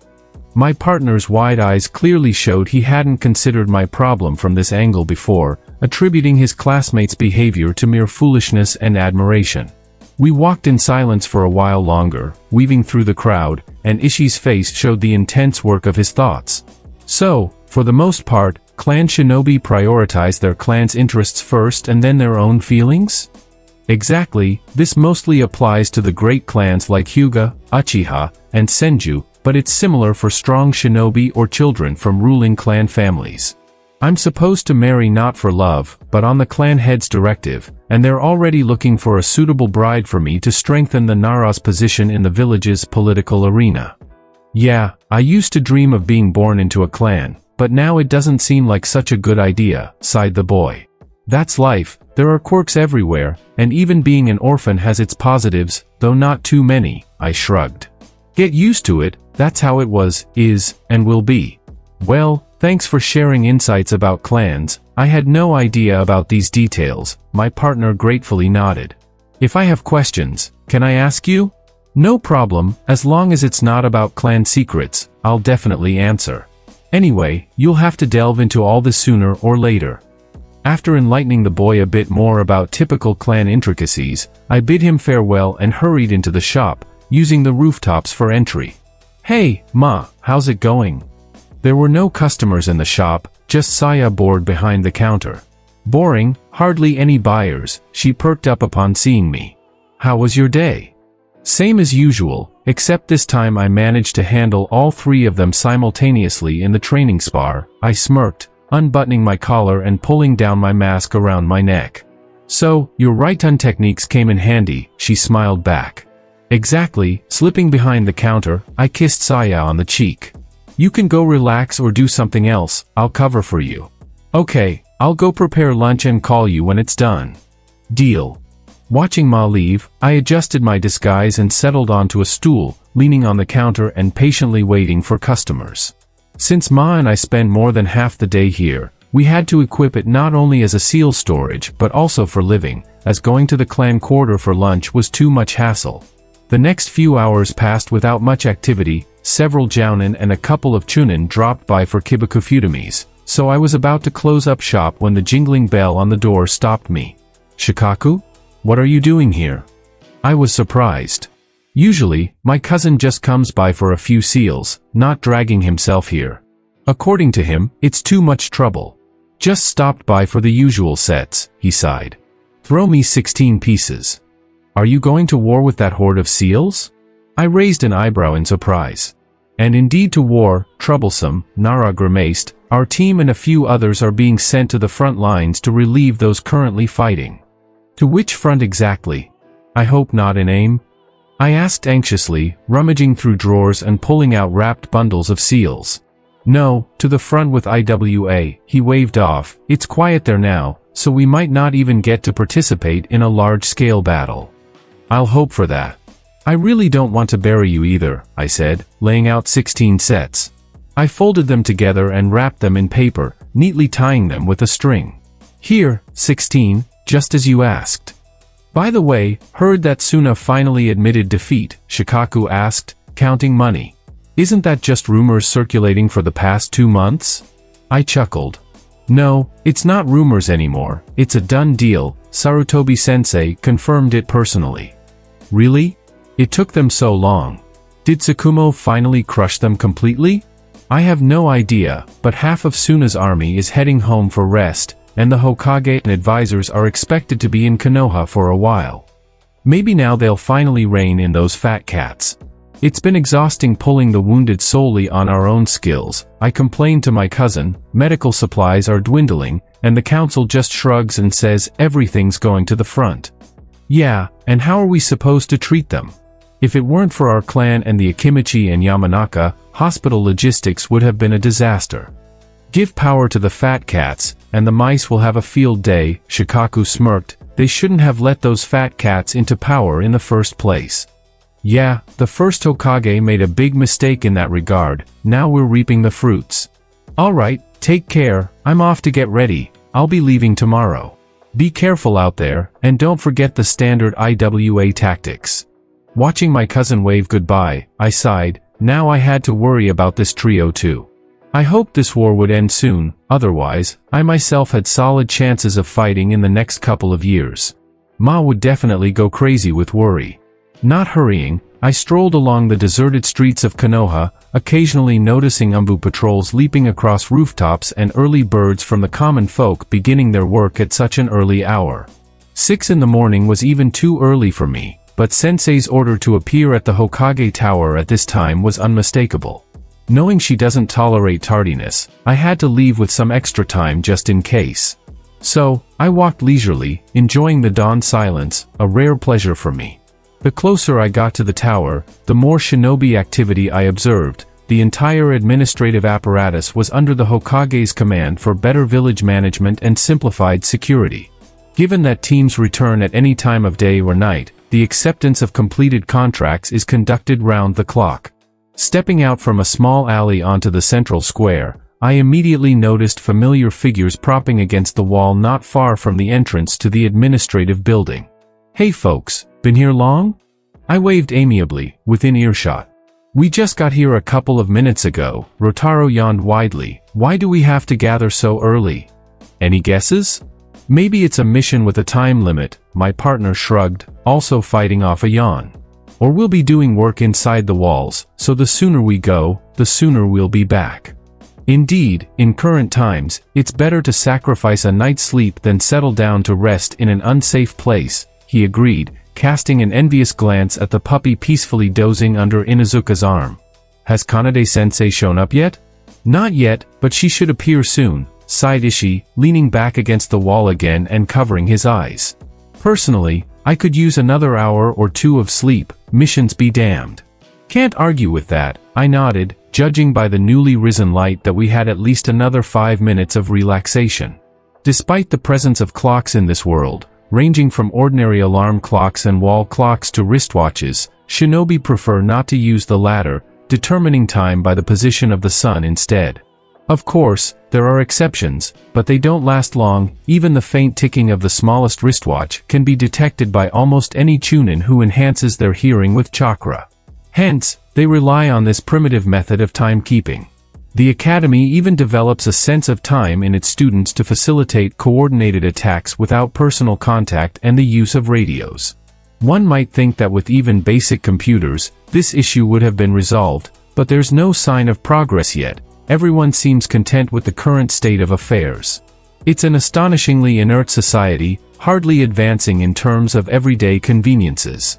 My partner's wide eyes clearly showed he hadn't considered my problem from this angle before, attributing his classmates' behavior to mere foolishness and admiration. We walked in silence for a while longer, weaving through the crowd, and Ishii's face showed the intense work of his thoughts. So, for the most part, clan shinobi prioritize their clan's interests first and then their own feelings? Exactly, this mostly applies to the great clans like Hyuga, Uchiha, and Senju, but it's similar for strong shinobi or children from ruling clan families. I'm supposed to marry not for love, but on the clan head's directive, and they're already looking for a suitable bride for me to strengthen the Nara's position in the village's political arena. Yeah, I used to dream of being born into a clan, but now it doesn't seem like such a good idea, sighed the boy. That's life, there are quirks everywhere, and even being an orphan has its positives, though not too many, I shrugged. Get used to it, that's how it was, is, and will be. Well, thanks for sharing insights about clans, I had no idea about these details, my partner gratefully nodded. If I have questions, can I ask you? No problem, as long as it's not about clan secrets, I'll definitely answer. Anyway, you'll have to delve into all this sooner or later. After enlightening the boy a bit more about typical clan intricacies, I bid him farewell and hurried into the shop, using the rooftops for entry. Hey, Ma, how's it going? There were no customers in the shop, just Saya bored behind the counter. Boring, hardly any buyers, she perked up upon seeing me. How was your day? Same as usual, except this time I managed to handle all three of them simultaneously in the training spar, I smirked, unbuttoning my collar and pulling down my mask around my neck. So, your Raiton techniques came in handy, she smiled back. Exactly, slipping behind the counter, I kissed Saya on the cheek. You can go relax or do something else, I'll cover for you. Okay, I'll go prepare lunch and call you when it's done. Deal. Watching Ma leave, I adjusted my disguise and settled onto a stool, leaning on the counter and patiently waiting for customers. Since Ma and I spend more than half the day here, we had to equip it not only as a seal storage but also for living, as going to the clan quarter for lunch was too much hassle. The next few hours passed without much activity, several Jonin and a couple of Chunin dropped by for kibakufutamis, so I was about to close up shop when the jingling bell on the door stopped me. Shikaku? What are you doing here? I was surprised. Usually, my cousin just comes by for a few seals, not dragging himself here. According to him, it's too much trouble. Just stopped by for the usual sets, he sighed. Throw me sixteen pieces. Are you going to war with that horde of seals? I raised an eyebrow in surprise. And indeed to war, troublesome, Nara grimaced, our team and a few others are being sent to the front lines to relieve those currently fighting. To which front exactly? I hope not in AIM? I asked anxiously, rummaging through drawers and pulling out wrapped bundles of seals. No, to the front with I W A, he waved off, it's quiet there now, so we might not even get to participate in a large-scale battle. I'll hope for that. I really don't want to bury you either, I said, laying out sixteen sets. I folded them together and wrapped them in paper, neatly tying them with a string. Here, sixteen, just as you asked. By the way, heard that Suna finally admitted defeat, Shikaku asked, counting money. Isn't that just rumors circulating for the past two months? I chuckled. No, it's not rumors anymore, it's a done deal, Sarutobi-sensei confirmed it personally. Really? It took them so long. Did Tsukumo finally crush them completely? I have no idea, but half of Suna's army is heading home for rest, and the Hokage and advisors are expected to be in Konoha for a while. Maybe now they'll finally rein in those fat cats. It's been exhausting pulling the wounded solely on our own skills. I complain to my cousin, medical supplies are dwindling, and the council just shrugs and says everything's going to the front. Yeah, and how are we supposed to treat them? If it weren't for our clan and the Akimichi and Yamanaka, hospital logistics would have been a disaster. Give power to the fat cats, and the mice will have a field day, Shikaku smirked. They shouldn't have let those fat cats into power in the first place. Yeah, the first Hokage made a big mistake in that regard, now we're reaping the fruits. Alright, take care, I'm off to get ready, I'll be leaving tomorrow. Be careful out there, and don't forget the standard I W A tactics. Watching my cousin wave goodbye, I sighed. Now I had to worry about this trio too. I hoped this war would end soon, otherwise, I myself had solid chances of fighting in the next couple of years. Ma would definitely go crazy with worry. Not hurrying, I strolled along the deserted streets of Konoha, occasionally noticing Anbu patrols leaping across rooftops and early birds from the common folk beginning their work at such an early hour. Six in the morning was even too early for me. But Sensei's order to appear at the Hokage Tower at this time was unmistakable. Knowing she doesn't tolerate tardiness, I had to leave with some extra time just in case. So, I walked leisurely, enjoying the dawn silence, a rare pleasure for me. The closer I got to the tower, the more shinobi activity I observed. The entire administrative apparatus was under the Hokage's command for better village management and simplified security. Given that teams return at any time of day or night, the acceptance of completed contracts is conducted round the clock. Stepping out from a small alley onto the central square, I immediately noticed familiar figures propping against the wall not far from the entrance to the administrative building. Hey folks, been here long? I waved amiably, within earshot. We just got here a couple of minutes ago, Rotaro yawned widely. Why do we have to gather so early? Any guesses? Maybe it's a mission with a time limit, my partner shrugged, also fighting off a yawn. Or we'll be doing work inside the walls, so the sooner we go, the sooner we'll be back. Indeed, in current times, it's better to sacrifice a night's sleep than settle down to rest in an unsafe place, he agreed, casting an envious glance at the puppy peacefully dozing under Inuzuka's arm. Has Kanade-sensei shown up yet? Not yet, but she should appear soon, sighed Ishii, leaning back against the wall again and covering his eyes. Personally, I could use another hour or two of sleep, missions be damned. Can't argue with that, I nodded, judging by the newly risen light that we had at least another five minutes of relaxation. Despite the presence of clocks in this world, ranging from ordinary alarm clocks and wall clocks to wristwatches, shinobi prefer not to use the latter, determining time by the position of the sun instead. Of course, there are exceptions, but they don't last long. Even the faint ticking of the smallest wristwatch can be detected by almost any Chunin who enhances their hearing with chakra. Hence, they rely on this primitive method of timekeeping. The academy even develops a sense of time in its students to facilitate coordinated attacks without personal contact and the use of radios. One might think that with even basic computers, this issue would have been resolved, but there's no sign of progress yet. Everyone seems content with the current state of affairs. It's an astonishingly inert society, hardly advancing in terms of everyday conveniences.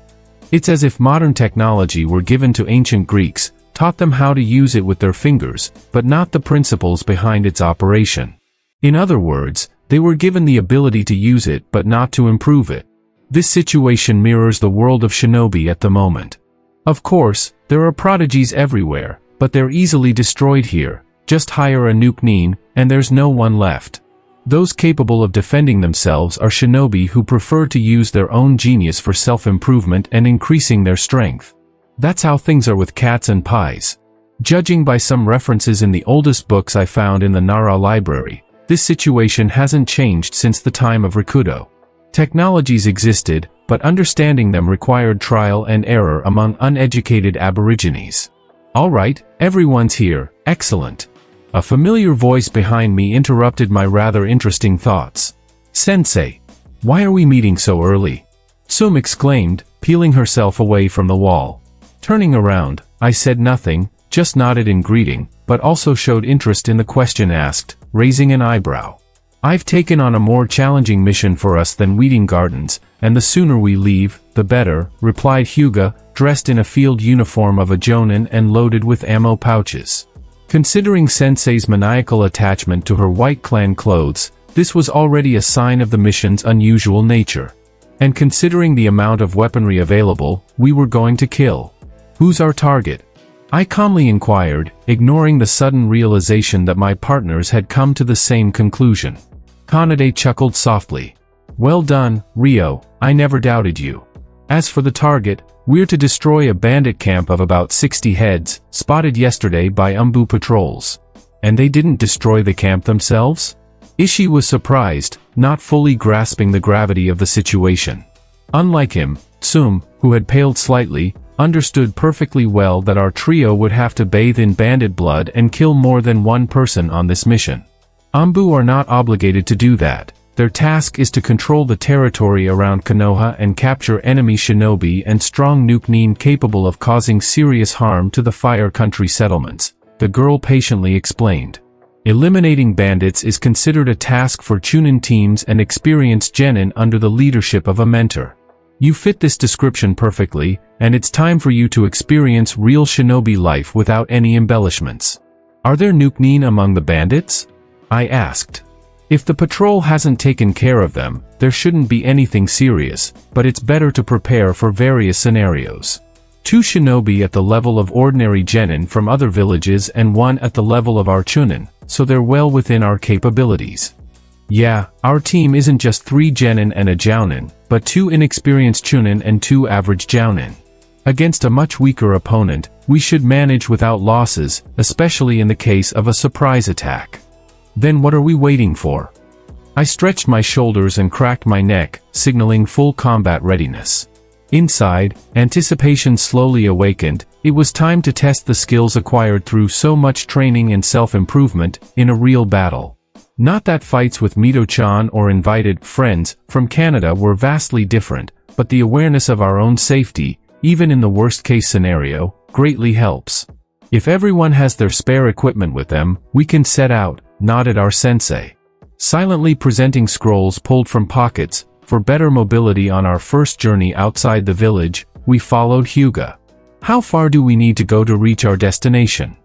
It's as if modern technology were given to ancient Greeks, taught them how to use it with their fingers, but not the principles behind its operation. In other words, they were given the ability to use it but not to improve it. This situation mirrors the world of shinobi at the moment. Of course, there are prodigies everywhere, but they're easily destroyed here. Just hire a Nuke-nin, and there's no one left. Those capable of defending themselves are shinobi who prefer to use their own genius for self-improvement and increasing their strength. That's how things are with cats and pies. Judging by some references in the oldest books I found in the Nara library, this situation hasn't changed since the time of Rakudo. Technologies existed, but understanding them required trial and error among uneducated aborigines. Alright, everyone's here, excellent. A familiar voice behind me interrupted my rather interesting thoughts. Sensei, why are we meeting so early? Tsum exclaimed, peeling herself away from the wall. Turning around, I said nothing, just nodded in greeting, but also showed interest in the question asked, raising an eyebrow. I've taken on a more challenging mission for us than weeding gardens, and the sooner we leave, the better, replied Hyuga, dressed in a field uniform of a Jonin and loaded with ammo pouches. Considering Sensei's maniacal attachment to her white clan clothes, this was already a sign of the mission's unusual nature. And considering the amount of weaponry available, we were going to kill. Who's our target? I calmly inquired, ignoring the sudden realization that my partners had come to the same conclusion. Kanade chuckled softly. Well done, Ryo, I never doubted you. As for the target, we're to destroy a bandit camp of about sixty heads, spotted yesterday by Anbu patrols. And they didn't destroy the camp themselves? Ishii was surprised, not fully grasping the gravity of the situation. Unlike him, Tsum, who had paled slightly, understood perfectly well that our trio would have to bathe in bandit blood and kill more than one person on this mission. Anbu are not obligated to do that. Their task is to control the territory around Konoha and capture enemy shinobi and strong Nuke-nin capable of causing serious harm to the Fire Country settlements, the girl patiently explained. Eliminating bandits is considered a task for Chunin teams and experienced genin under the leadership of a mentor. You fit this description perfectly, and it's time for you to experience real shinobi life without any embellishments. Are there Nuke-nin among the bandits? I asked. If the patrol hasn't taken care of them, there shouldn't be anything serious, but it's better to prepare for various scenarios. Two shinobi at the level of ordinary genin from other villages and one at the level of our chunin, so they're well within our capabilities. Yeah, our team isn't just three genin and a jounin, but two inexperienced chunin and two average jounin. Against a much weaker opponent, we should manage without losses, especially in the case of a surprise attack. Then what are we waiting for? I stretched my shoulders and cracked my neck, signaling full combat readiness. Inside, anticipation slowly awakened. It was time to test the skills acquired through so much training and self-improvement, in a real battle. Not that fights with Mito-chan or invited friends from Canada were vastly different, but the awareness of our own safety, even in the worst-case scenario, greatly helps. If everyone has their spare equipment with them, we can set out, nodded our sensei. Silently presenting scrolls pulled from pockets, for better mobility on our first journey outside the village, we followed Hyuga. How far do we need to go to reach our destination?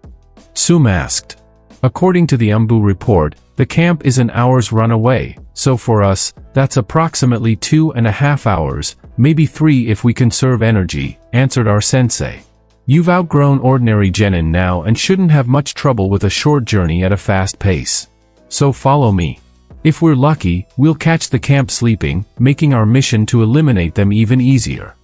Tsum asked. According to the Anbu report, the camp is an hour's run away, so for us, that's approximately two and a half hours, maybe three if we conserve energy, answered our sensei. You've outgrown ordinary genin now and shouldn't have much trouble with a short journey at a fast pace. So follow me. If we're lucky, we'll catch the camp sleeping, making our mission to eliminate them even easier.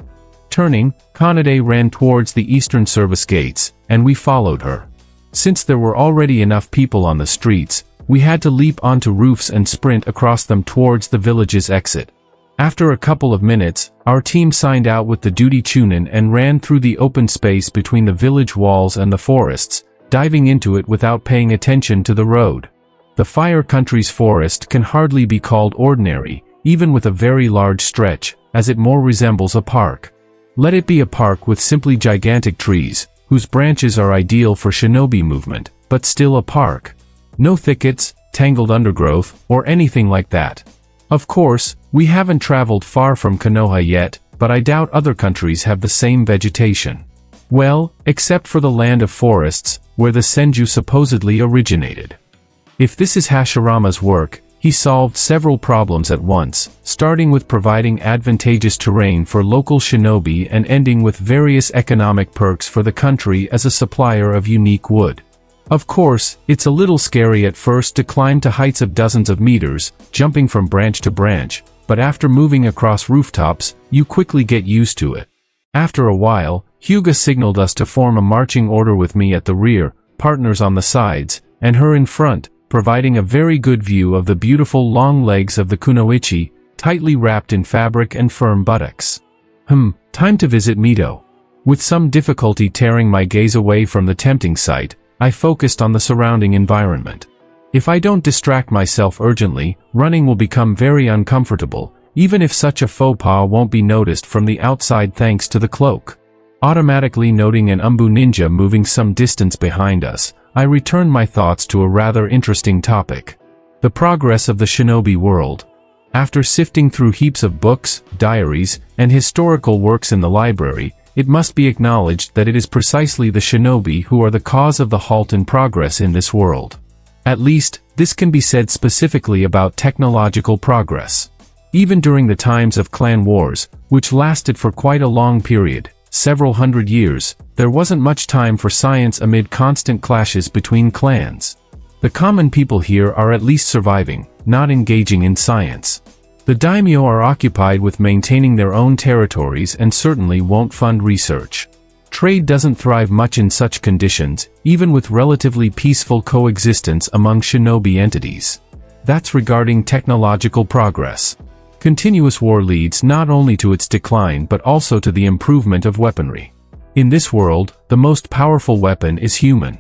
Turning, Kanade ran towards the eastern service gates, and we followed her. Since there were already enough people on the streets, we had to leap onto roofs and sprint across them towards the village's exit. After a couple of minutes, our team signed out with the duty chunin and ran through the open space between the village walls and the forests, diving into it without paying attention to the road. The Fire Country's forest can hardly be called ordinary, even with a very large stretch, as it more resembles a park. Let it be a park with simply gigantic trees, whose branches are ideal for shinobi movement, but still a park. No thickets, tangled undergrowth, or anything like that. Of course, we haven't traveled far from Konoha yet, but I doubt other countries have the same vegetation. Well, except for the land of forests, where the senju supposedly originated. If this is Hashirama's work, he solved several problems at once, starting with providing advantageous terrain for local shinobi and ending with various economic perks for the country as a supplier of unique wood. Of course, it's a little scary at first to climb to heights of dozens of meters, jumping from branch to branch, but after moving across rooftops, you quickly get used to it. After a while, Hyuga signaled us to form a marching order with me at the rear, partners on the sides, and her in front, providing a very good view of the beautiful long legs of the kunoichi, tightly wrapped in fabric and firm buttocks. Hmm, time to visit Mito. With some difficulty tearing my gaze away from the tempting sight, I focused on the surrounding environment. If I don't distract myself urgently, running will become very uncomfortable, Even if such a faux pas won't be noticed from the outside thanks to the cloak. Automatically noting an Anbu ninja moving some distance behind us, I return my thoughts to a rather interesting topic. The progress of the shinobi world. After sifting through heaps of books, diaries, and historical works in the library, it must be acknowledged that it is precisely the shinobi who are the cause of the halt in progress in this world. At least, this can be said specifically about technological progress. Even during the times of clan wars, which lasted for quite a long period, several hundred years, there wasn't much time for science amid constant clashes between clans. The common people here are at least surviving, not engaging in science. The daimyo are occupied with maintaining their own territories and certainly won't fund research. Trade doesn't thrive much in such conditions, even with relatively peaceful coexistence among shinobi entities. That's regarding technological progress. Continuous war leads not only to its decline but also to the improvement of weaponry. In this world, the most powerful weapon is human.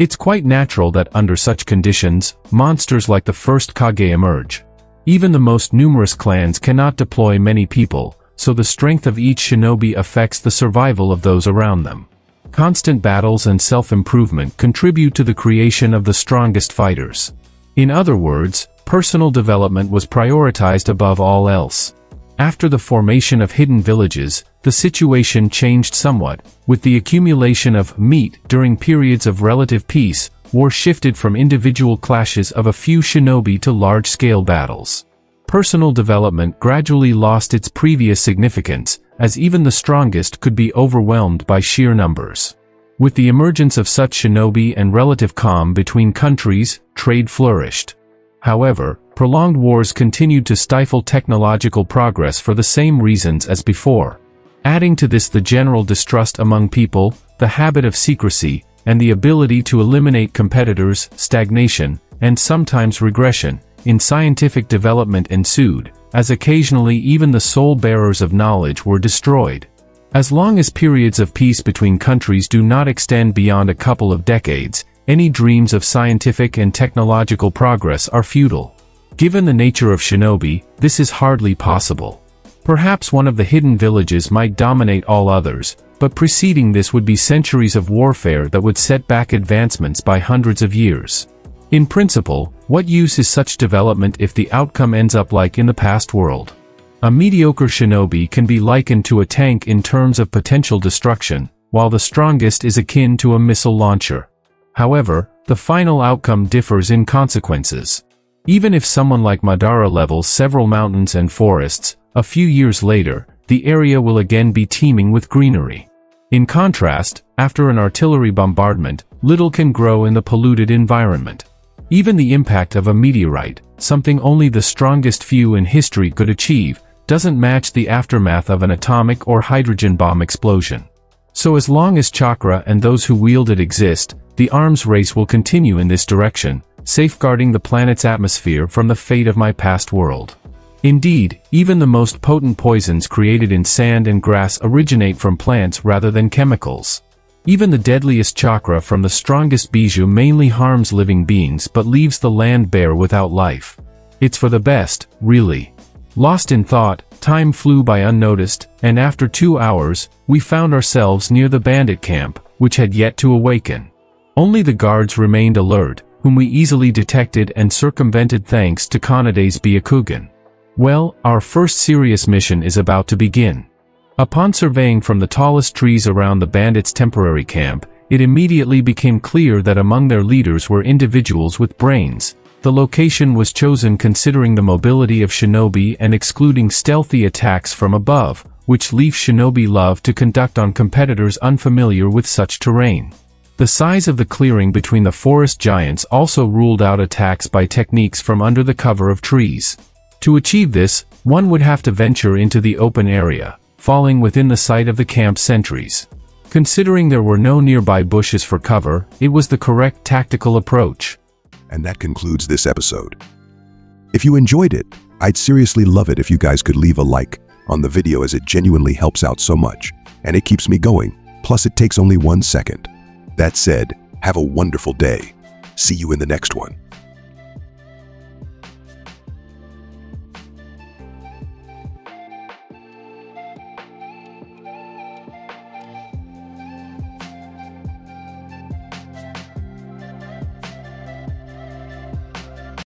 It's quite natural that under such conditions, monsters like the first Kage emerge. Even the most numerous clans cannot deploy many people, so the strength of each shinobi affects the survival of those around them. Constant battles and self-improvement contribute to the creation of the strongest fighters. In other words, personal development was prioritized above all else. After the formation of hidden villages, the situation changed somewhat, with the accumulation of meat during periods of relative peace. War shifted from individual clashes of a few shinobi to large-scale battles. Personal development gradually lost its previous significance, as even the strongest could be overwhelmed by sheer numbers. With the emergence of such shinobi and relative calm between countries, trade flourished. However, prolonged wars continued to stifle technological progress for the same reasons as before. Adding to this the general distrust among people, the habit of secrecy, and the ability to eliminate competitors, stagnation, and sometimes regression, in scientific development ensued, as occasionally even the sole bearers of knowledge were destroyed. As long as periods of peace between countries do not extend beyond a couple of decades, any dreams of scientific and technological progress are futile. Given the nature of shinobi, this is hardly possible. Perhaps one of the hidden villages might dominate all others, but preceding this would be centuries of warfare that would set back advancements by hundreds of years. In principle, what use is such development if the outcome ends up like in the past world? A mediocre shinobi can be likened to a tank in terms of potential destruction, while the strongest is akin to a missile launcher. However, the final outcome differs in consequences. Even if someone like Madara levels several mountains and forests, a few years later, the area will again be teeming with greenery. In contrast, after an artillery bombardment, little can grow in the polluted environment. Even the impact of a meteorite, something only the strongest few in history could achieve, doesn't match the aftermath of an atomic or hydrogen bomb explosion. So as long as chakra and those who wield it exist, the arms race will continue in this direction, safeguarding the planet's atmosphere from the fate of my past world. Indeed, even the most potent poisons created in sand and grass originate from plants rather than chemicals. Even the deadliest chakra from the strongest bijou mainly harms living beings but leaves the land bare without life. It's for the best, really. Lost in thought, time flew by unnoticed, and after two hours, we found ourselves near the bandit camp, which had yet to awaken. Only the guards remained alert, whom we easily detected and circumvented thanks to Kanade's Byakugan. Well, our first serious mission is about to begin. Upon surveying from the tallest trees around the bandits' temporary camp, it immediately became clear that among their leaders were individuals with brains. The location was chosen considering the mobility of shinobi and excluding stealthy attacks from above, which leaf shinobi love to conduct on competitors unfamiliar with such terrain. The size of the clearing between the forest giants also ruled out attacks by techniques from under the cover of trees. To achieve this, one would have to venture into the open area, falling within the sight of the camp sentries. Considering there were no nearby bushes for cover, it was the correct tactical approach. And that concludes this episode. If you enjoyed it, I'd seriously love it if you guys could leave a like on the video, as it genuinely helps out so much, and it keeps me going, plus it takes only one second. That said, have a wonderful day. See you in the next one.